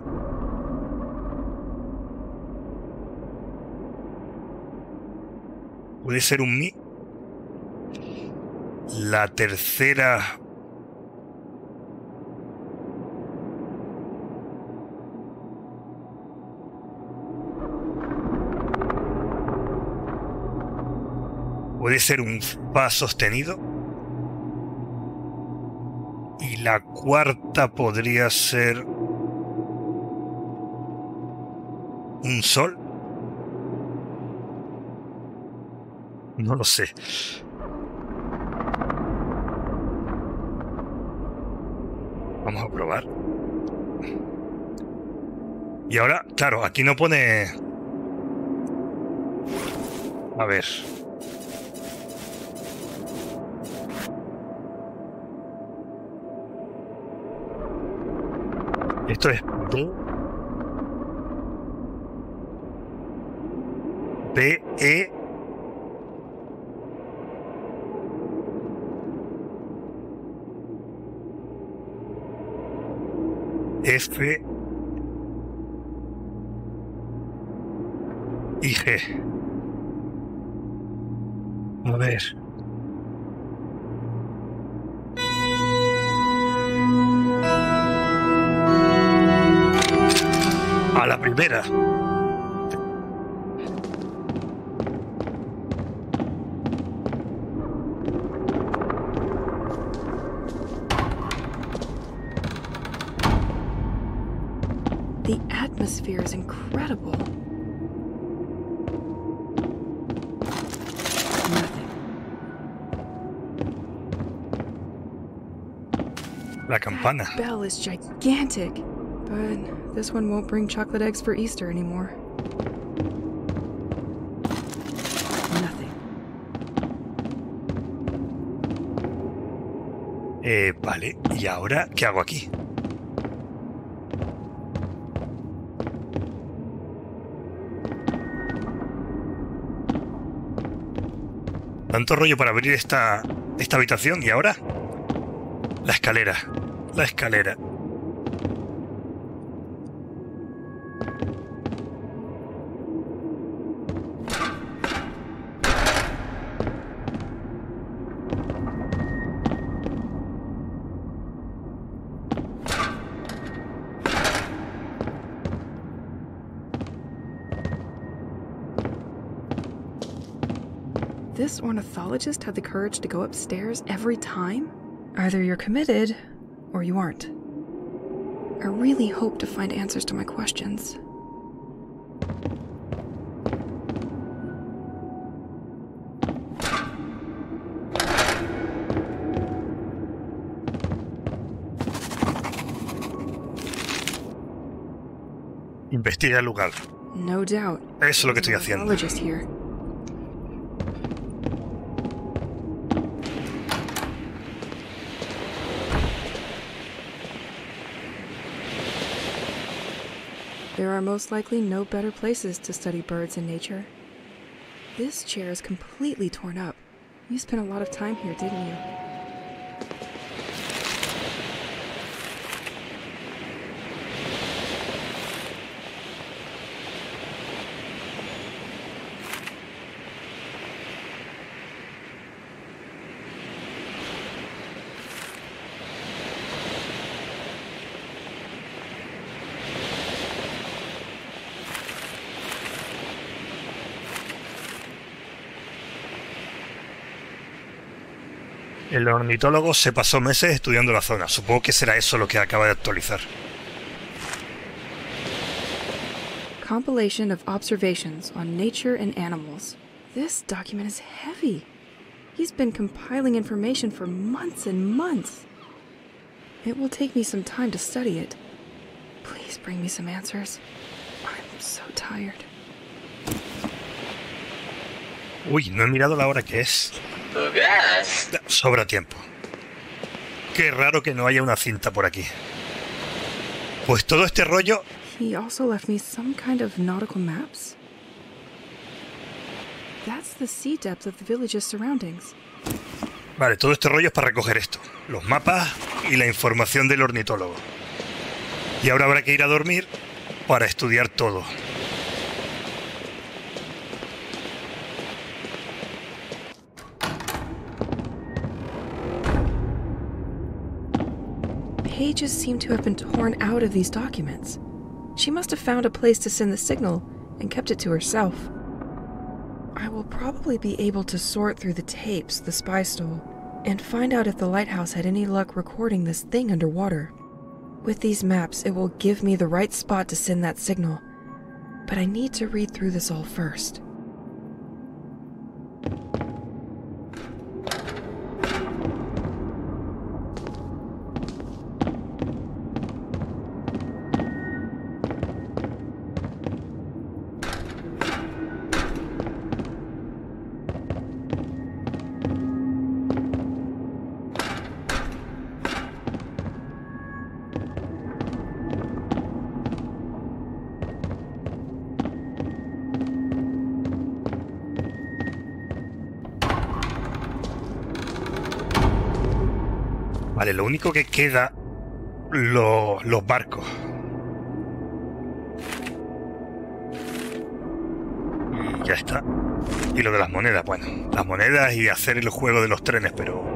puede ser un mi. La tercera... puede ser un fa sostenido. Y la cuarta podría ser... un sol. No lo sé. Vamos a probar. Y ahora, claro, aquí no pone... A ver. Esto es D. B, E. F y G. A ver. A la primera. Atmosphere is incredible. Nothing. La campana. That bell is gigantic, but this one won't bring chocolate eggs for Easter anymore. Nothing. Vale. ¿Y ahora qué hago aquí? Tanto rollo para abrir esta habitación. ¿Y ahora? La escalera. La escalera. this ornithologist had the courage to go upstairs every time? Either you're committed, or you aren't. I really hope to find answers to my questions. Investiga el lugar. No doubt. Eso es lo que estoy haciendo. There are most likely no better places to study birds in nature. This chair is completely torn up. You spent a lot of time here, didn't you? El ornitólogo se pasó meses estudiando la zona. Supongo que será eso lo que acaba de actualizar. Compilation of observations on nature and animals. This document is heavy. He's been compiling information for months and months. It will take me some time to study it. Please bring me some answers. I'm so tired. Uy, no he mirado la hora que es. Sobra tiempo. Qué raro que no haya una cinta por aquí. Pues todo este rollo. He also left me some kind of nautical maps. That's the sea depth of the village's surroundings. Vale, todo este rollo es para recoger esto, los mapas y la información del ornitólogo. Y ahora habrá que ir a dormir para estudiar todo. Pages seem to have been torn out of these documents. She must have found a place to send the signal and kept it to herself. I will probably be able to sort through the tapes the spy stole and find out if the lighthouse had any luck recording this thing underwater. With these maps, it will give me the right spot to send that signal, but I need to read through this all first. Vale, lo único que queda, los barcos. Y ya está. Y lo de las monedas, bueno, las monedas y hacer el juego de los trenes, pero...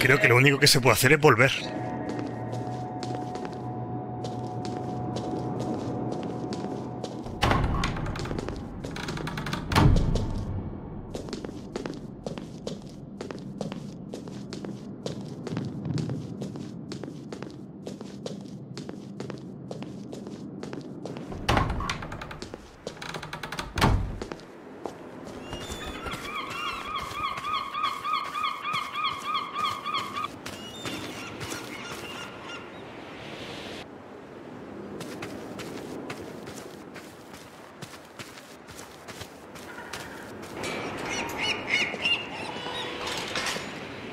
Creo que lo único que se puede hacer es volver.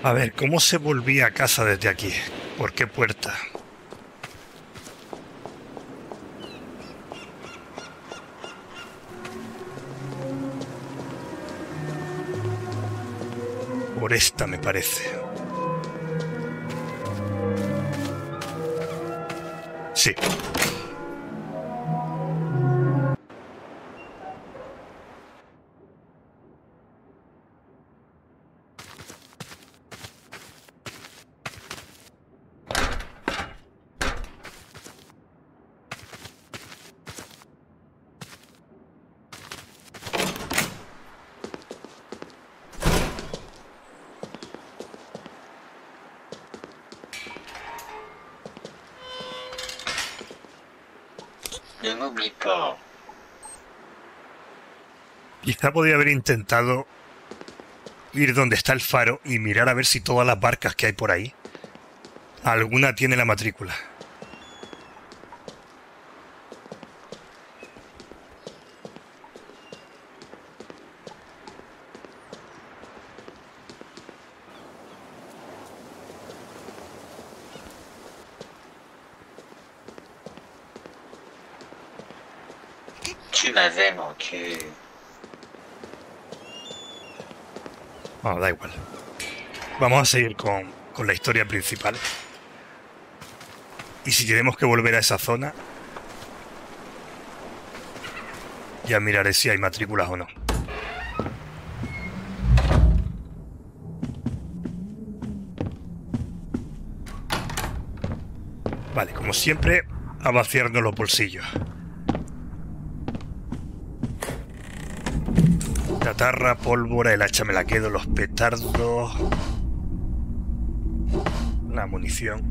A ver, ¿cómo se volvía a casa desde aquí? ¿Por qué puerta? Por esta, me parece. marcher. Quizá podría haber intentado ir donde está el faro y mirar a ver si todas las barcas que hay por ahí, alguna tiene la matrícula. Bueno, da igual. Vamos a seguir con la historia principal. Y si tenemos que volver a esa zona, ya miraré si hay matrículas o no. Vale, como siempre, a vaciarnos los bolsillos. Catarra, pólvora, el hacha me la quedo, los petardos, la munición.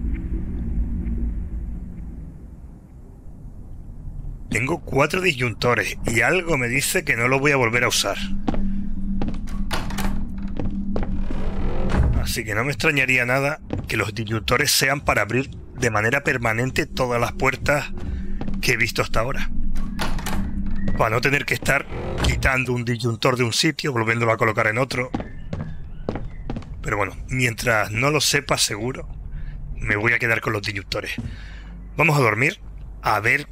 Tengo 4 disyuntores y algo me dice que no los voy a volver a usar. Así que no me extrañaría nada que los disyuntores sean para abrir de manera permanente todas las puertas que he visto hasta ahora. Para no tener que estar quitando un disyuntor de un sitio, volviéndolo a colocar en otro. Pero bueno, mientras no lo sepa seguro, me voy a quedar con los disyuntores. Vamos a dormir, a ver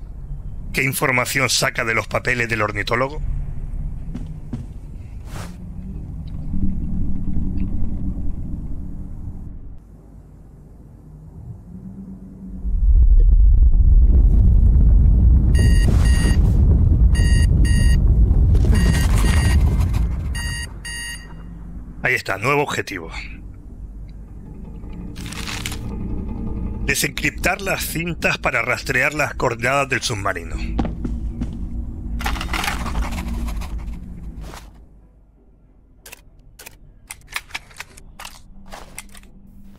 qué información saca de los papeles del ornitólogo. Ahí está, nuevo objetivo. Desencriptar las cintas para rastrear las coordenadas del submarino.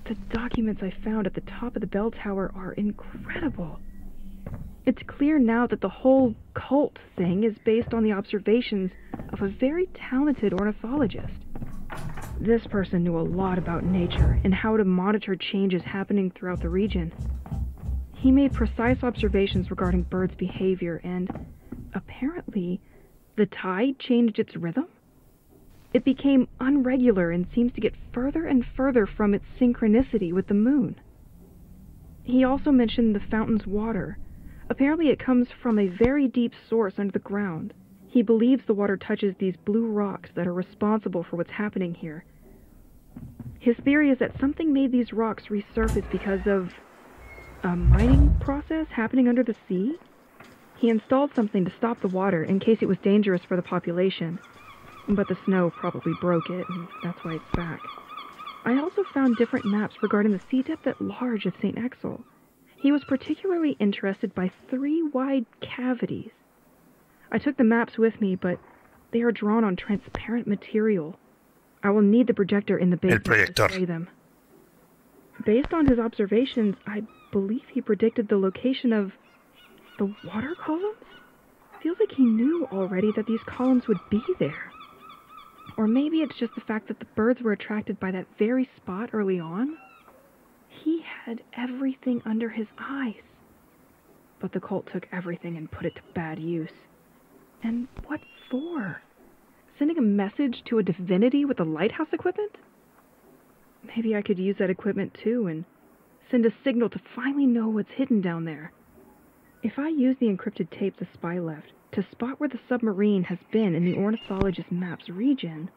The documents I found at the top of the bell tower are incredible. It's clear now that the whole cult thing is based on the observations of a very talented ornithologist. This person knew a lot about nature and how to monitor changes happening throughout the region. He made precise observations regarding birds' behavior and, apparently, the tide changed its rhythm. It became unregular and seems to get further and further from its synchronicity with the moon. He also mentioned the fountain's water. Apparently it comes from a very deep source under the ground. He believes the water touches these blue rocks that are responsible for what's happening here. His theory is that something made these rocks resurface because of a mining process happening under the sea. He installed something to stop the water in case it was dangerous for the population, but the snow probably broke it, and that's why it's back. I also found different maps regarding the sea depth at large of Saint-Exil. He was particularly interested by 3 wide cavities. I took the maps with me, but they are drawn on transparent material. I will need the projector in the basement to display them. Based on his observations, I believe he predicted the location of the water columns? Feels like he knew already that these columns would be there. Or maybe it's just the fact that the birds were attracted by that very spot early on. He had everything under his eyes. But the cult took everything and put it to bad use. And what for? Sending a message to a divinity with the lighthouse equipment? Maybe I could use that equipment too and send a signal to finally know what's hidden down there. If I use the encrypted tape the spy left to spot where the submarine has been in the ornithologist's map's region,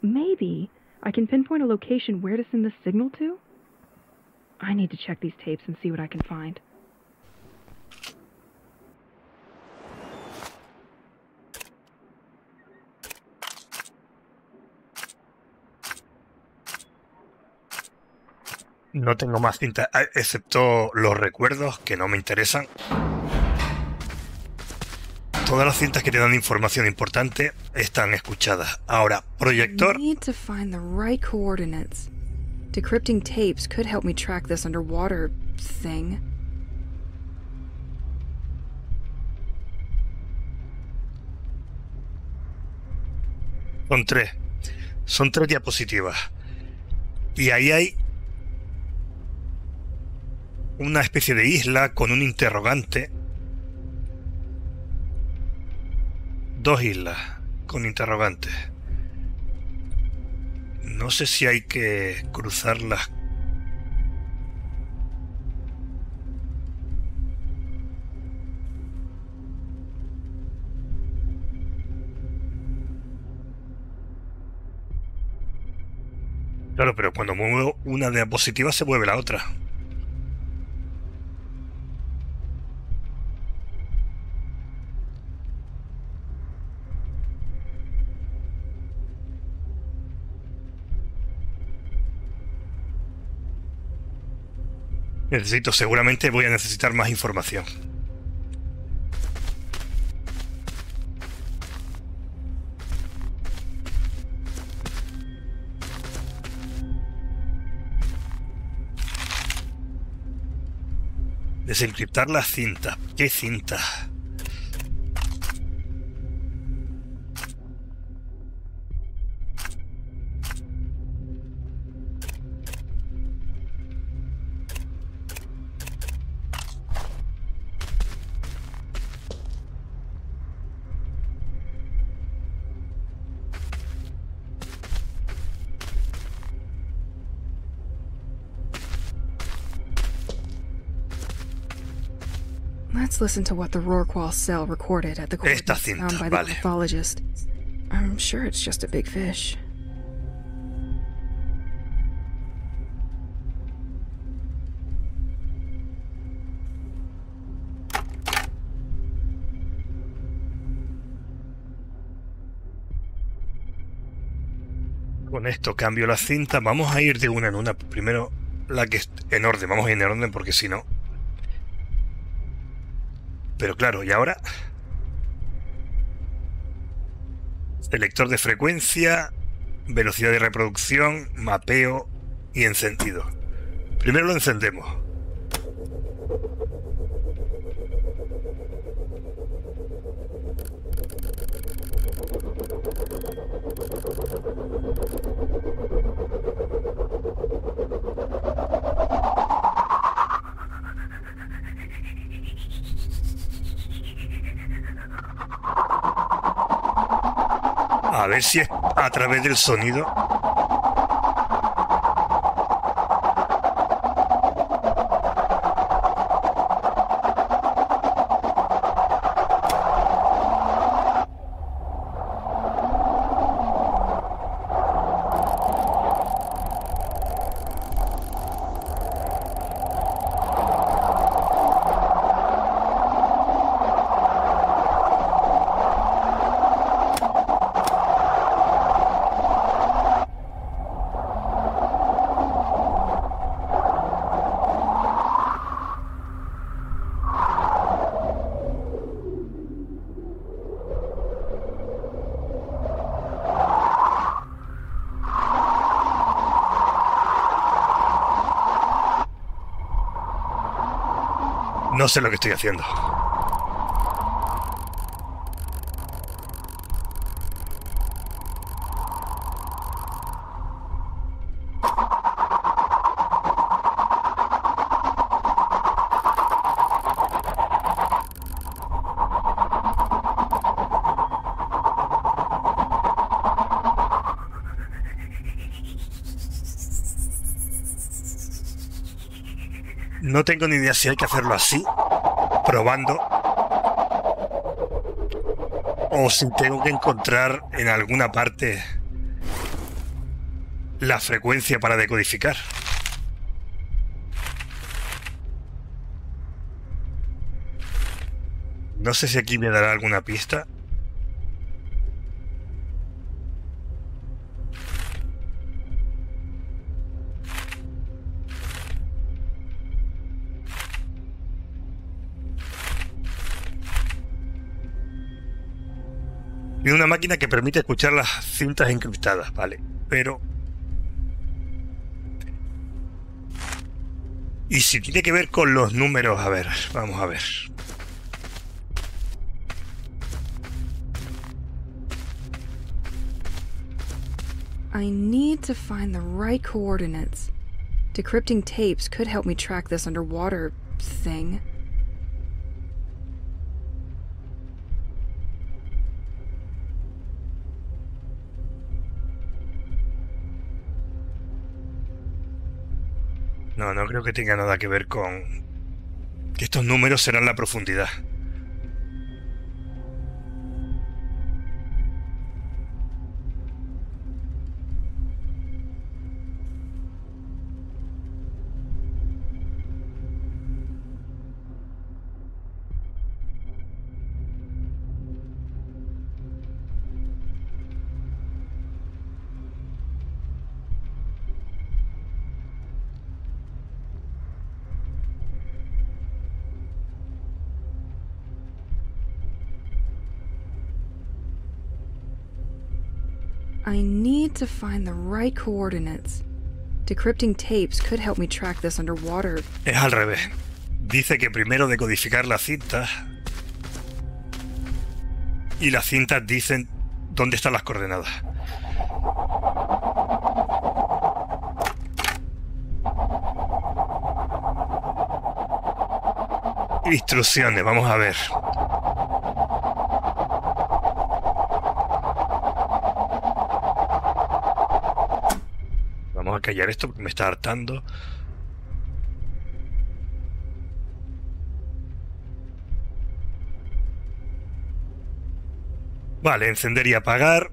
maybe I can pinpoint a location where to send the signal to? I need to check these tapes and see what I can find. No tengo más cintas, excepto los recuerdos, que no me interesan. Todas las cintas que te dan información importante están escuchadas. Ahora, proyector. I need to find the right coordinates. Decrypting tapes could help me track this underwater thing. Son tres diapositivas. Y ahí hay una especie de isla con un interrogante. Dos islas con interrogantes. No sé si hay que cruzarlas. Claro, pero cuando muevo una diapositiva se mueve la otra. Seguramente voy a necesitar más información. Desencriptar las cintas. ¿Qué cintas? Listen to what the Roque-Alcelle recorded at the coordinates found by the pathologist. I'm sure it's just a big fish. Con esto cambio la cinta. Vamos a ir de una en una. Primero la que esté en orden. Vamos a ir en orden porque si no... Pero claro, y ahora... Selector de frecuencia, velocidad de reproducción, mapeo y encendido. Primero lo encendemos. A ver si es a través del sonido. No sé lo que estoy haciendo. No tengo ni idea si hay que hacerlo así, probando, o si tengo que encontrar en alguna parte la frecuencia para decodificar. No sé si aquí me dará alguna pista. Tiene una máquina que permite escuchar las cintas encriptadas, vale, pero... Y si tiene que ver con los números, a ver, vamos a ver. I need to find the right coordinates. Decrypting tapes could help me track this underwater thing. No, no creo que tenga nada que ver con... Estos números serán la profundidad. I need to find the right coordinates. Decrypting tapes could help me track this underwater. Es al revés. Dice que primero decodificar las cintas. Y las cintas dicen dónde están las coordenadas. Instrucciones, vamos a ver. Callar esto porque me está hartando. Vale, encender y apagar.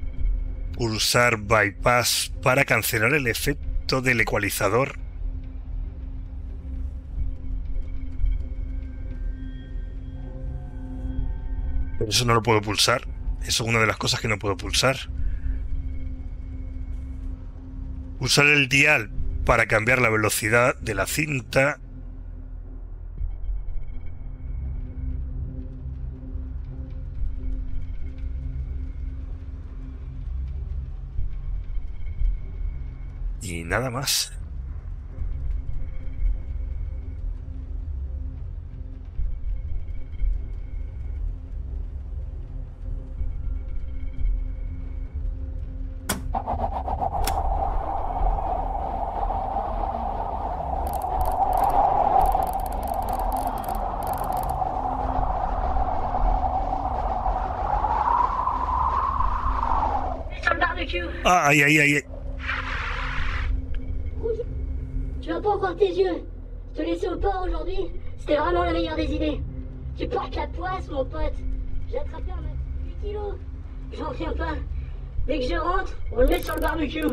Pulsar bypass para cancelar el efecto del ecualizador. Pero eso no lo puedo pulsar. Eso es una de las cosas que no puedo pulsar. Usar el dial para cambiar la velocidad de la cinta. Y nada más. Aïe, aïe, aïe. Tu vas pas encore tes yeux. Te laisser au port aujourd'hui, c'était vraiment la meilleure des idées. Tu portes la poisse, mon pote. J'ai attrapé un 8 kilos. J'en reviens pas. Dès que je rentre, on le met sur le barbecue.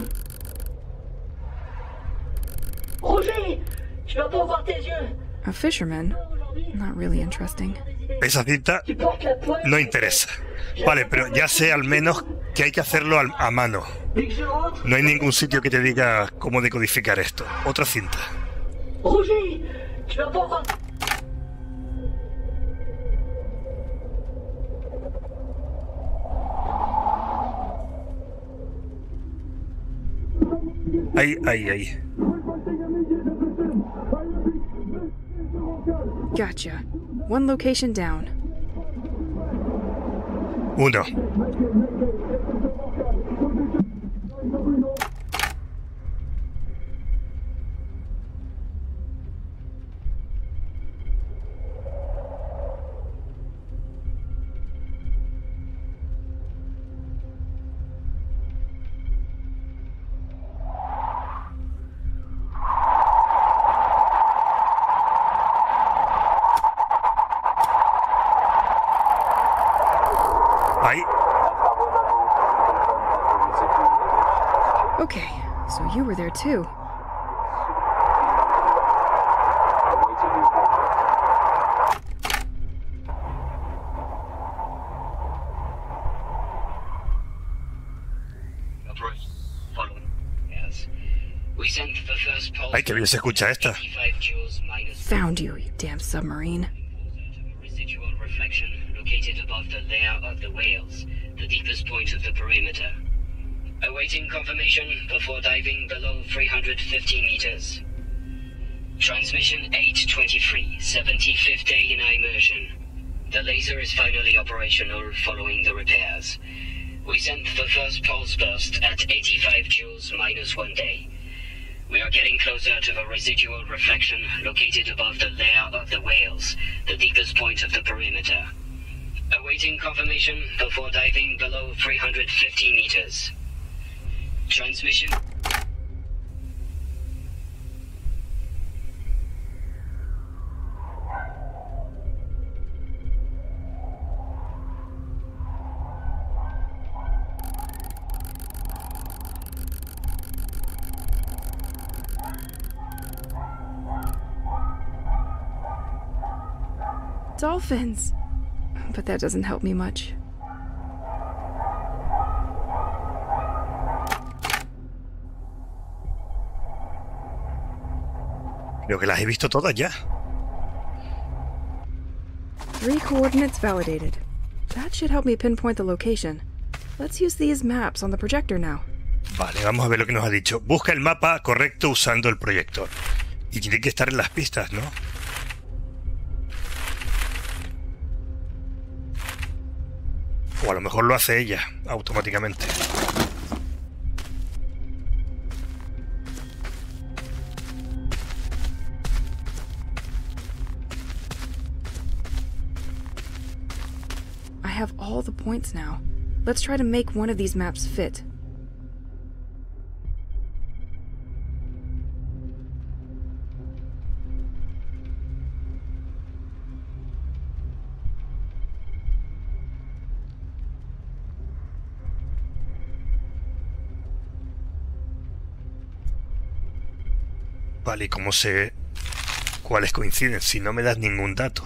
Roger, tu vas pas voir tes yeux. Un fisherman? Not really interesting. Esa cinta no interesa. Vale, pero ya sé al menos que hay que hacerlo a mano. No hay ningún sitio que te diga cómo decodificar esto. Otra cinta. Ahí, ahí, ahí. Gotcha. One location down. Uno. Too. Ay, qué bien se escucha esta. Found you, you damn submarine. the deepest point of the perimeter. Awaiting confirmation before diving below 350 meters. Transmission 823, 75th day in immersion. The laser is finally operational following the repairs. We sent the first pulse burst at 85 joules minus 1 day. We are getting closer to the residual reflection located above the lair of the whales, the deepest point of the perimeter. Awaiting confirmation before diving below 350 meters. Transmission... Dolphins! But that doesn't help me much. Creo que las he visto todas ya. 3 coordinates validated. That should help me pinpoint the location. Let's use these maps on the projector now. Vale, vamos a ver lo que nos ha dicho. Busca el mapa correcto usando el proyector. Y tiene que estar en las pistas, ¿no? O a lo mejor lo hace ella, automáticamente. I have all the points now. Let's try to make one of these maps fit. Vale, ¿y cómo sé cuáles coinciden si no me das ningún dato?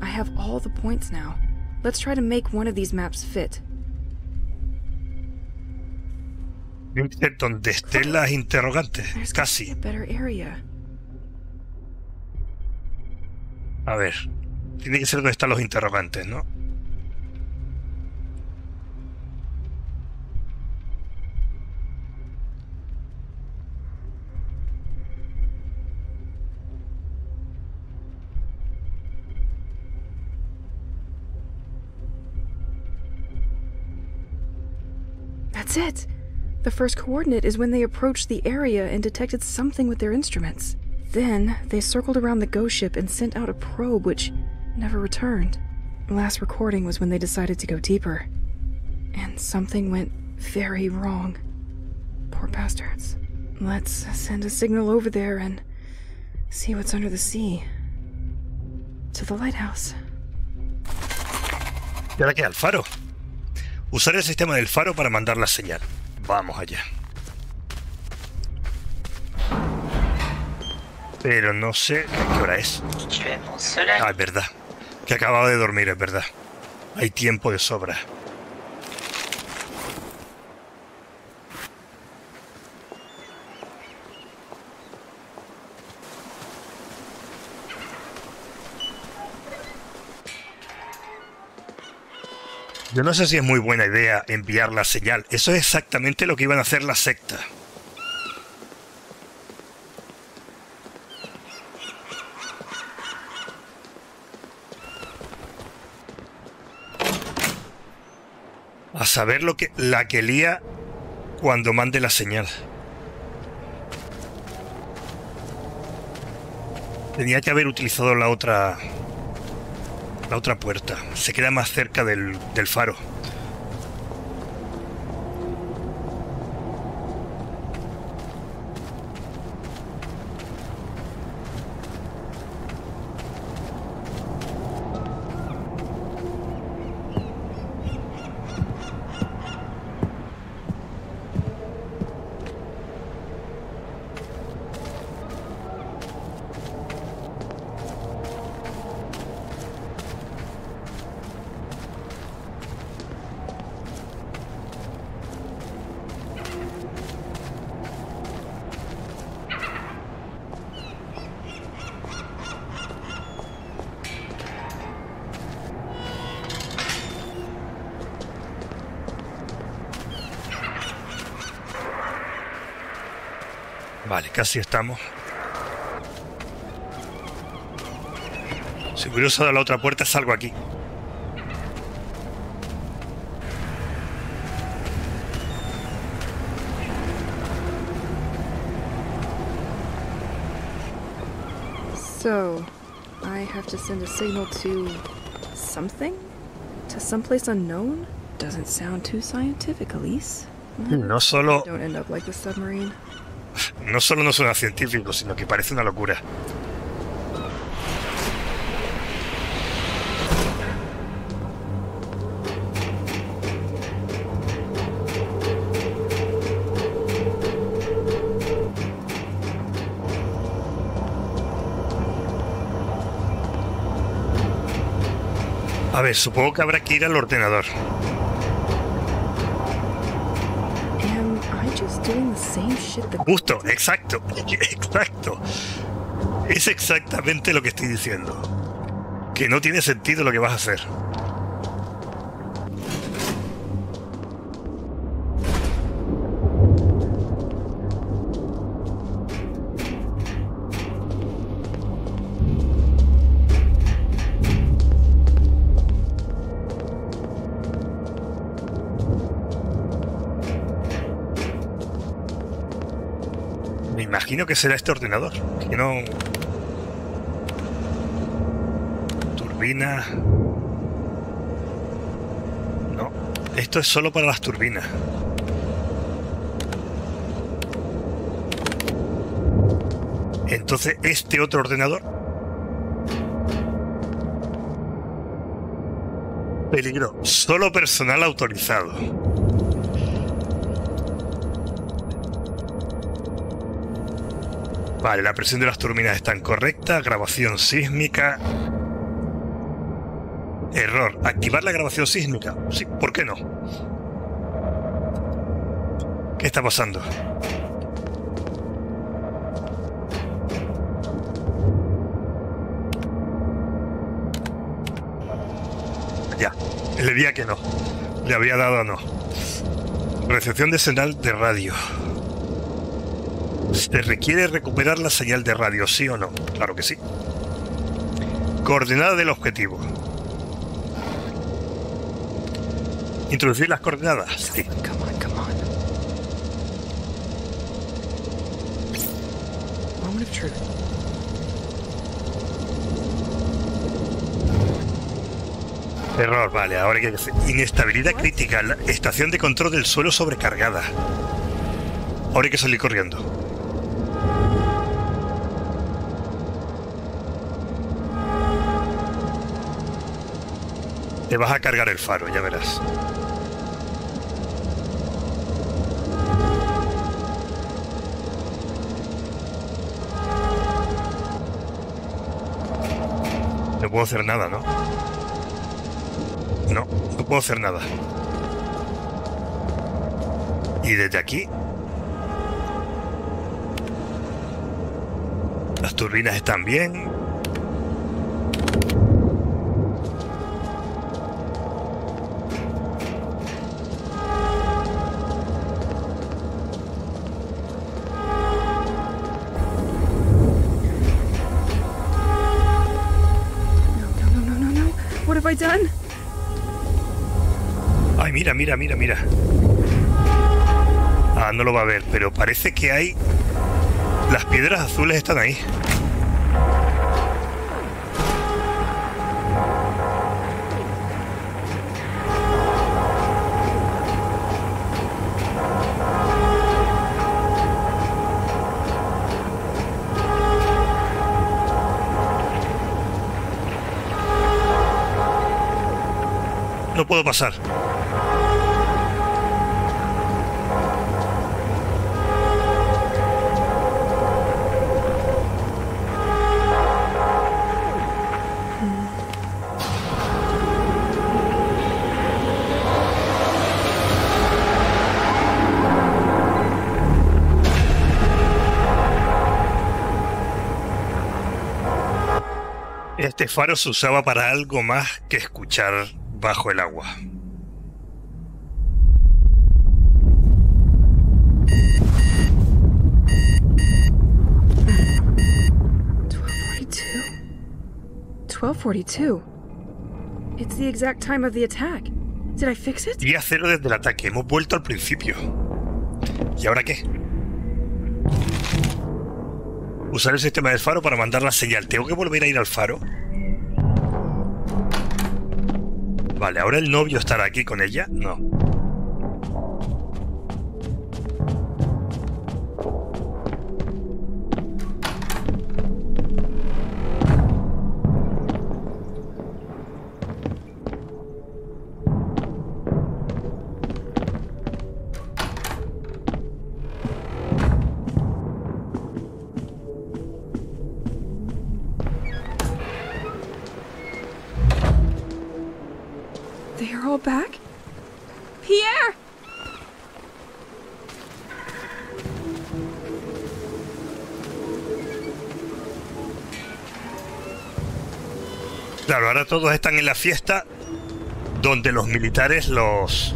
I have all the points now. Let's try to make one of these maps fit. Donde estén las interrogantes, casi. A ver. Tiene que ser donde están los interrogantes, ¿no? That's it. The first coordinate is when they approached the area and detected something with their instruments. Then they circled around the ghost ship and sent out a probe, which never returned. Last recording was when they decided to go deeper. And something went very wrong. Poor bastards. Let's send a signal over there and see what's under the sea. To the lighthouse. ¿Y ahora qué? ¿Al faro? Usar el sistema del faro para mandar la señal. Vamos allá. Pero no sé qué hora es. Ah, es verdad. Que acababa de dormir, es verdad. Hay tiempo de sobra. Yo no sé si es muy buena idea enviar la señal. Eso es exactamente lo que iban a hacer la secta. A saber lo que la que lía cuando mande la señal. Tenía que haber utilizado la otra puerta. Se queda más cerca del faro. Vale, casi estamos. Si hubiera usado la otra puerta, salgo aquí. So, I have to send a signal to something? To someplace unknown? Doesn't sound too scientific, Elise. No solo... Don't end up like the submarine. No solo no suena científico, sino que parece una locura. A ver, supongo que habrá que ir al ordenador. Justo, exacto, exacto. Es exactamente lo que estoy diciendo. Que no tiene sentido lo que vas a hacer. Que será este ordenador, que no... Turbina... No, esto es solo para las turbinas. Entonces, este otro ordenador... Peligro, solo personal autorizado. Vale, la presión de las turbinas está incorrecta. Grabación sísmica. Error. ¿Activar la grabación sísmica? Sí, ¿por qué no? ¿Qué está pasando? Ya, le di a que no. Le había dado a no. Recepción de señal de radio. ¿Se requiere recuperar la señal de radio, sí o no? Claro que sí. Coordenada del objetivo. ¿Introducir las coordenadas? Sí. Error, vale, ahora hay que hacer. Inestabilidad crítica. La estación de control del suelo sobrecargada. Ahora hay que salir corriendo. Te vas a cargar el faro, ya verás. No puedo hacer nada, ¿no? No, no puedo hacer nada. Y desde aquí... Las turbinas están bien... Ay, mira, mira, mira, mira. Ah, no lo va a ver, pero parece que hay... Las piedras azules están ahí. No puedo pasar. Este faro se usaba para algo más que escuchar bajo el agua. 12:42. It's the exact time of the attack. Did I fix it? Día cero desde el ataque. Hemos vuelto al principio. ¿Y ahora qué? Usar el sistema del faro para mandar la señal. ¿Tengo que volver a ir al faro? Vale, ¿ahora el novio estará aquí con ella? No. Back? Pierre! Claro, ahora todos están en la fiesta donde los militares se los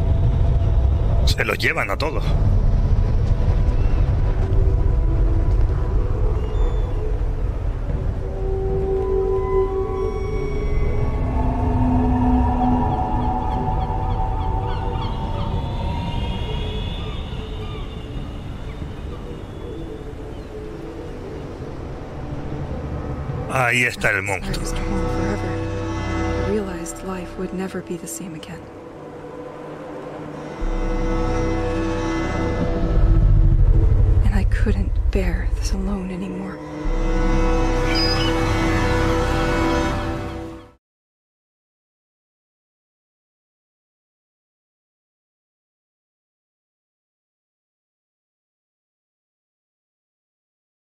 llevan a todos. Ahí está el monstruo. And I couldn't bear this alone anymore.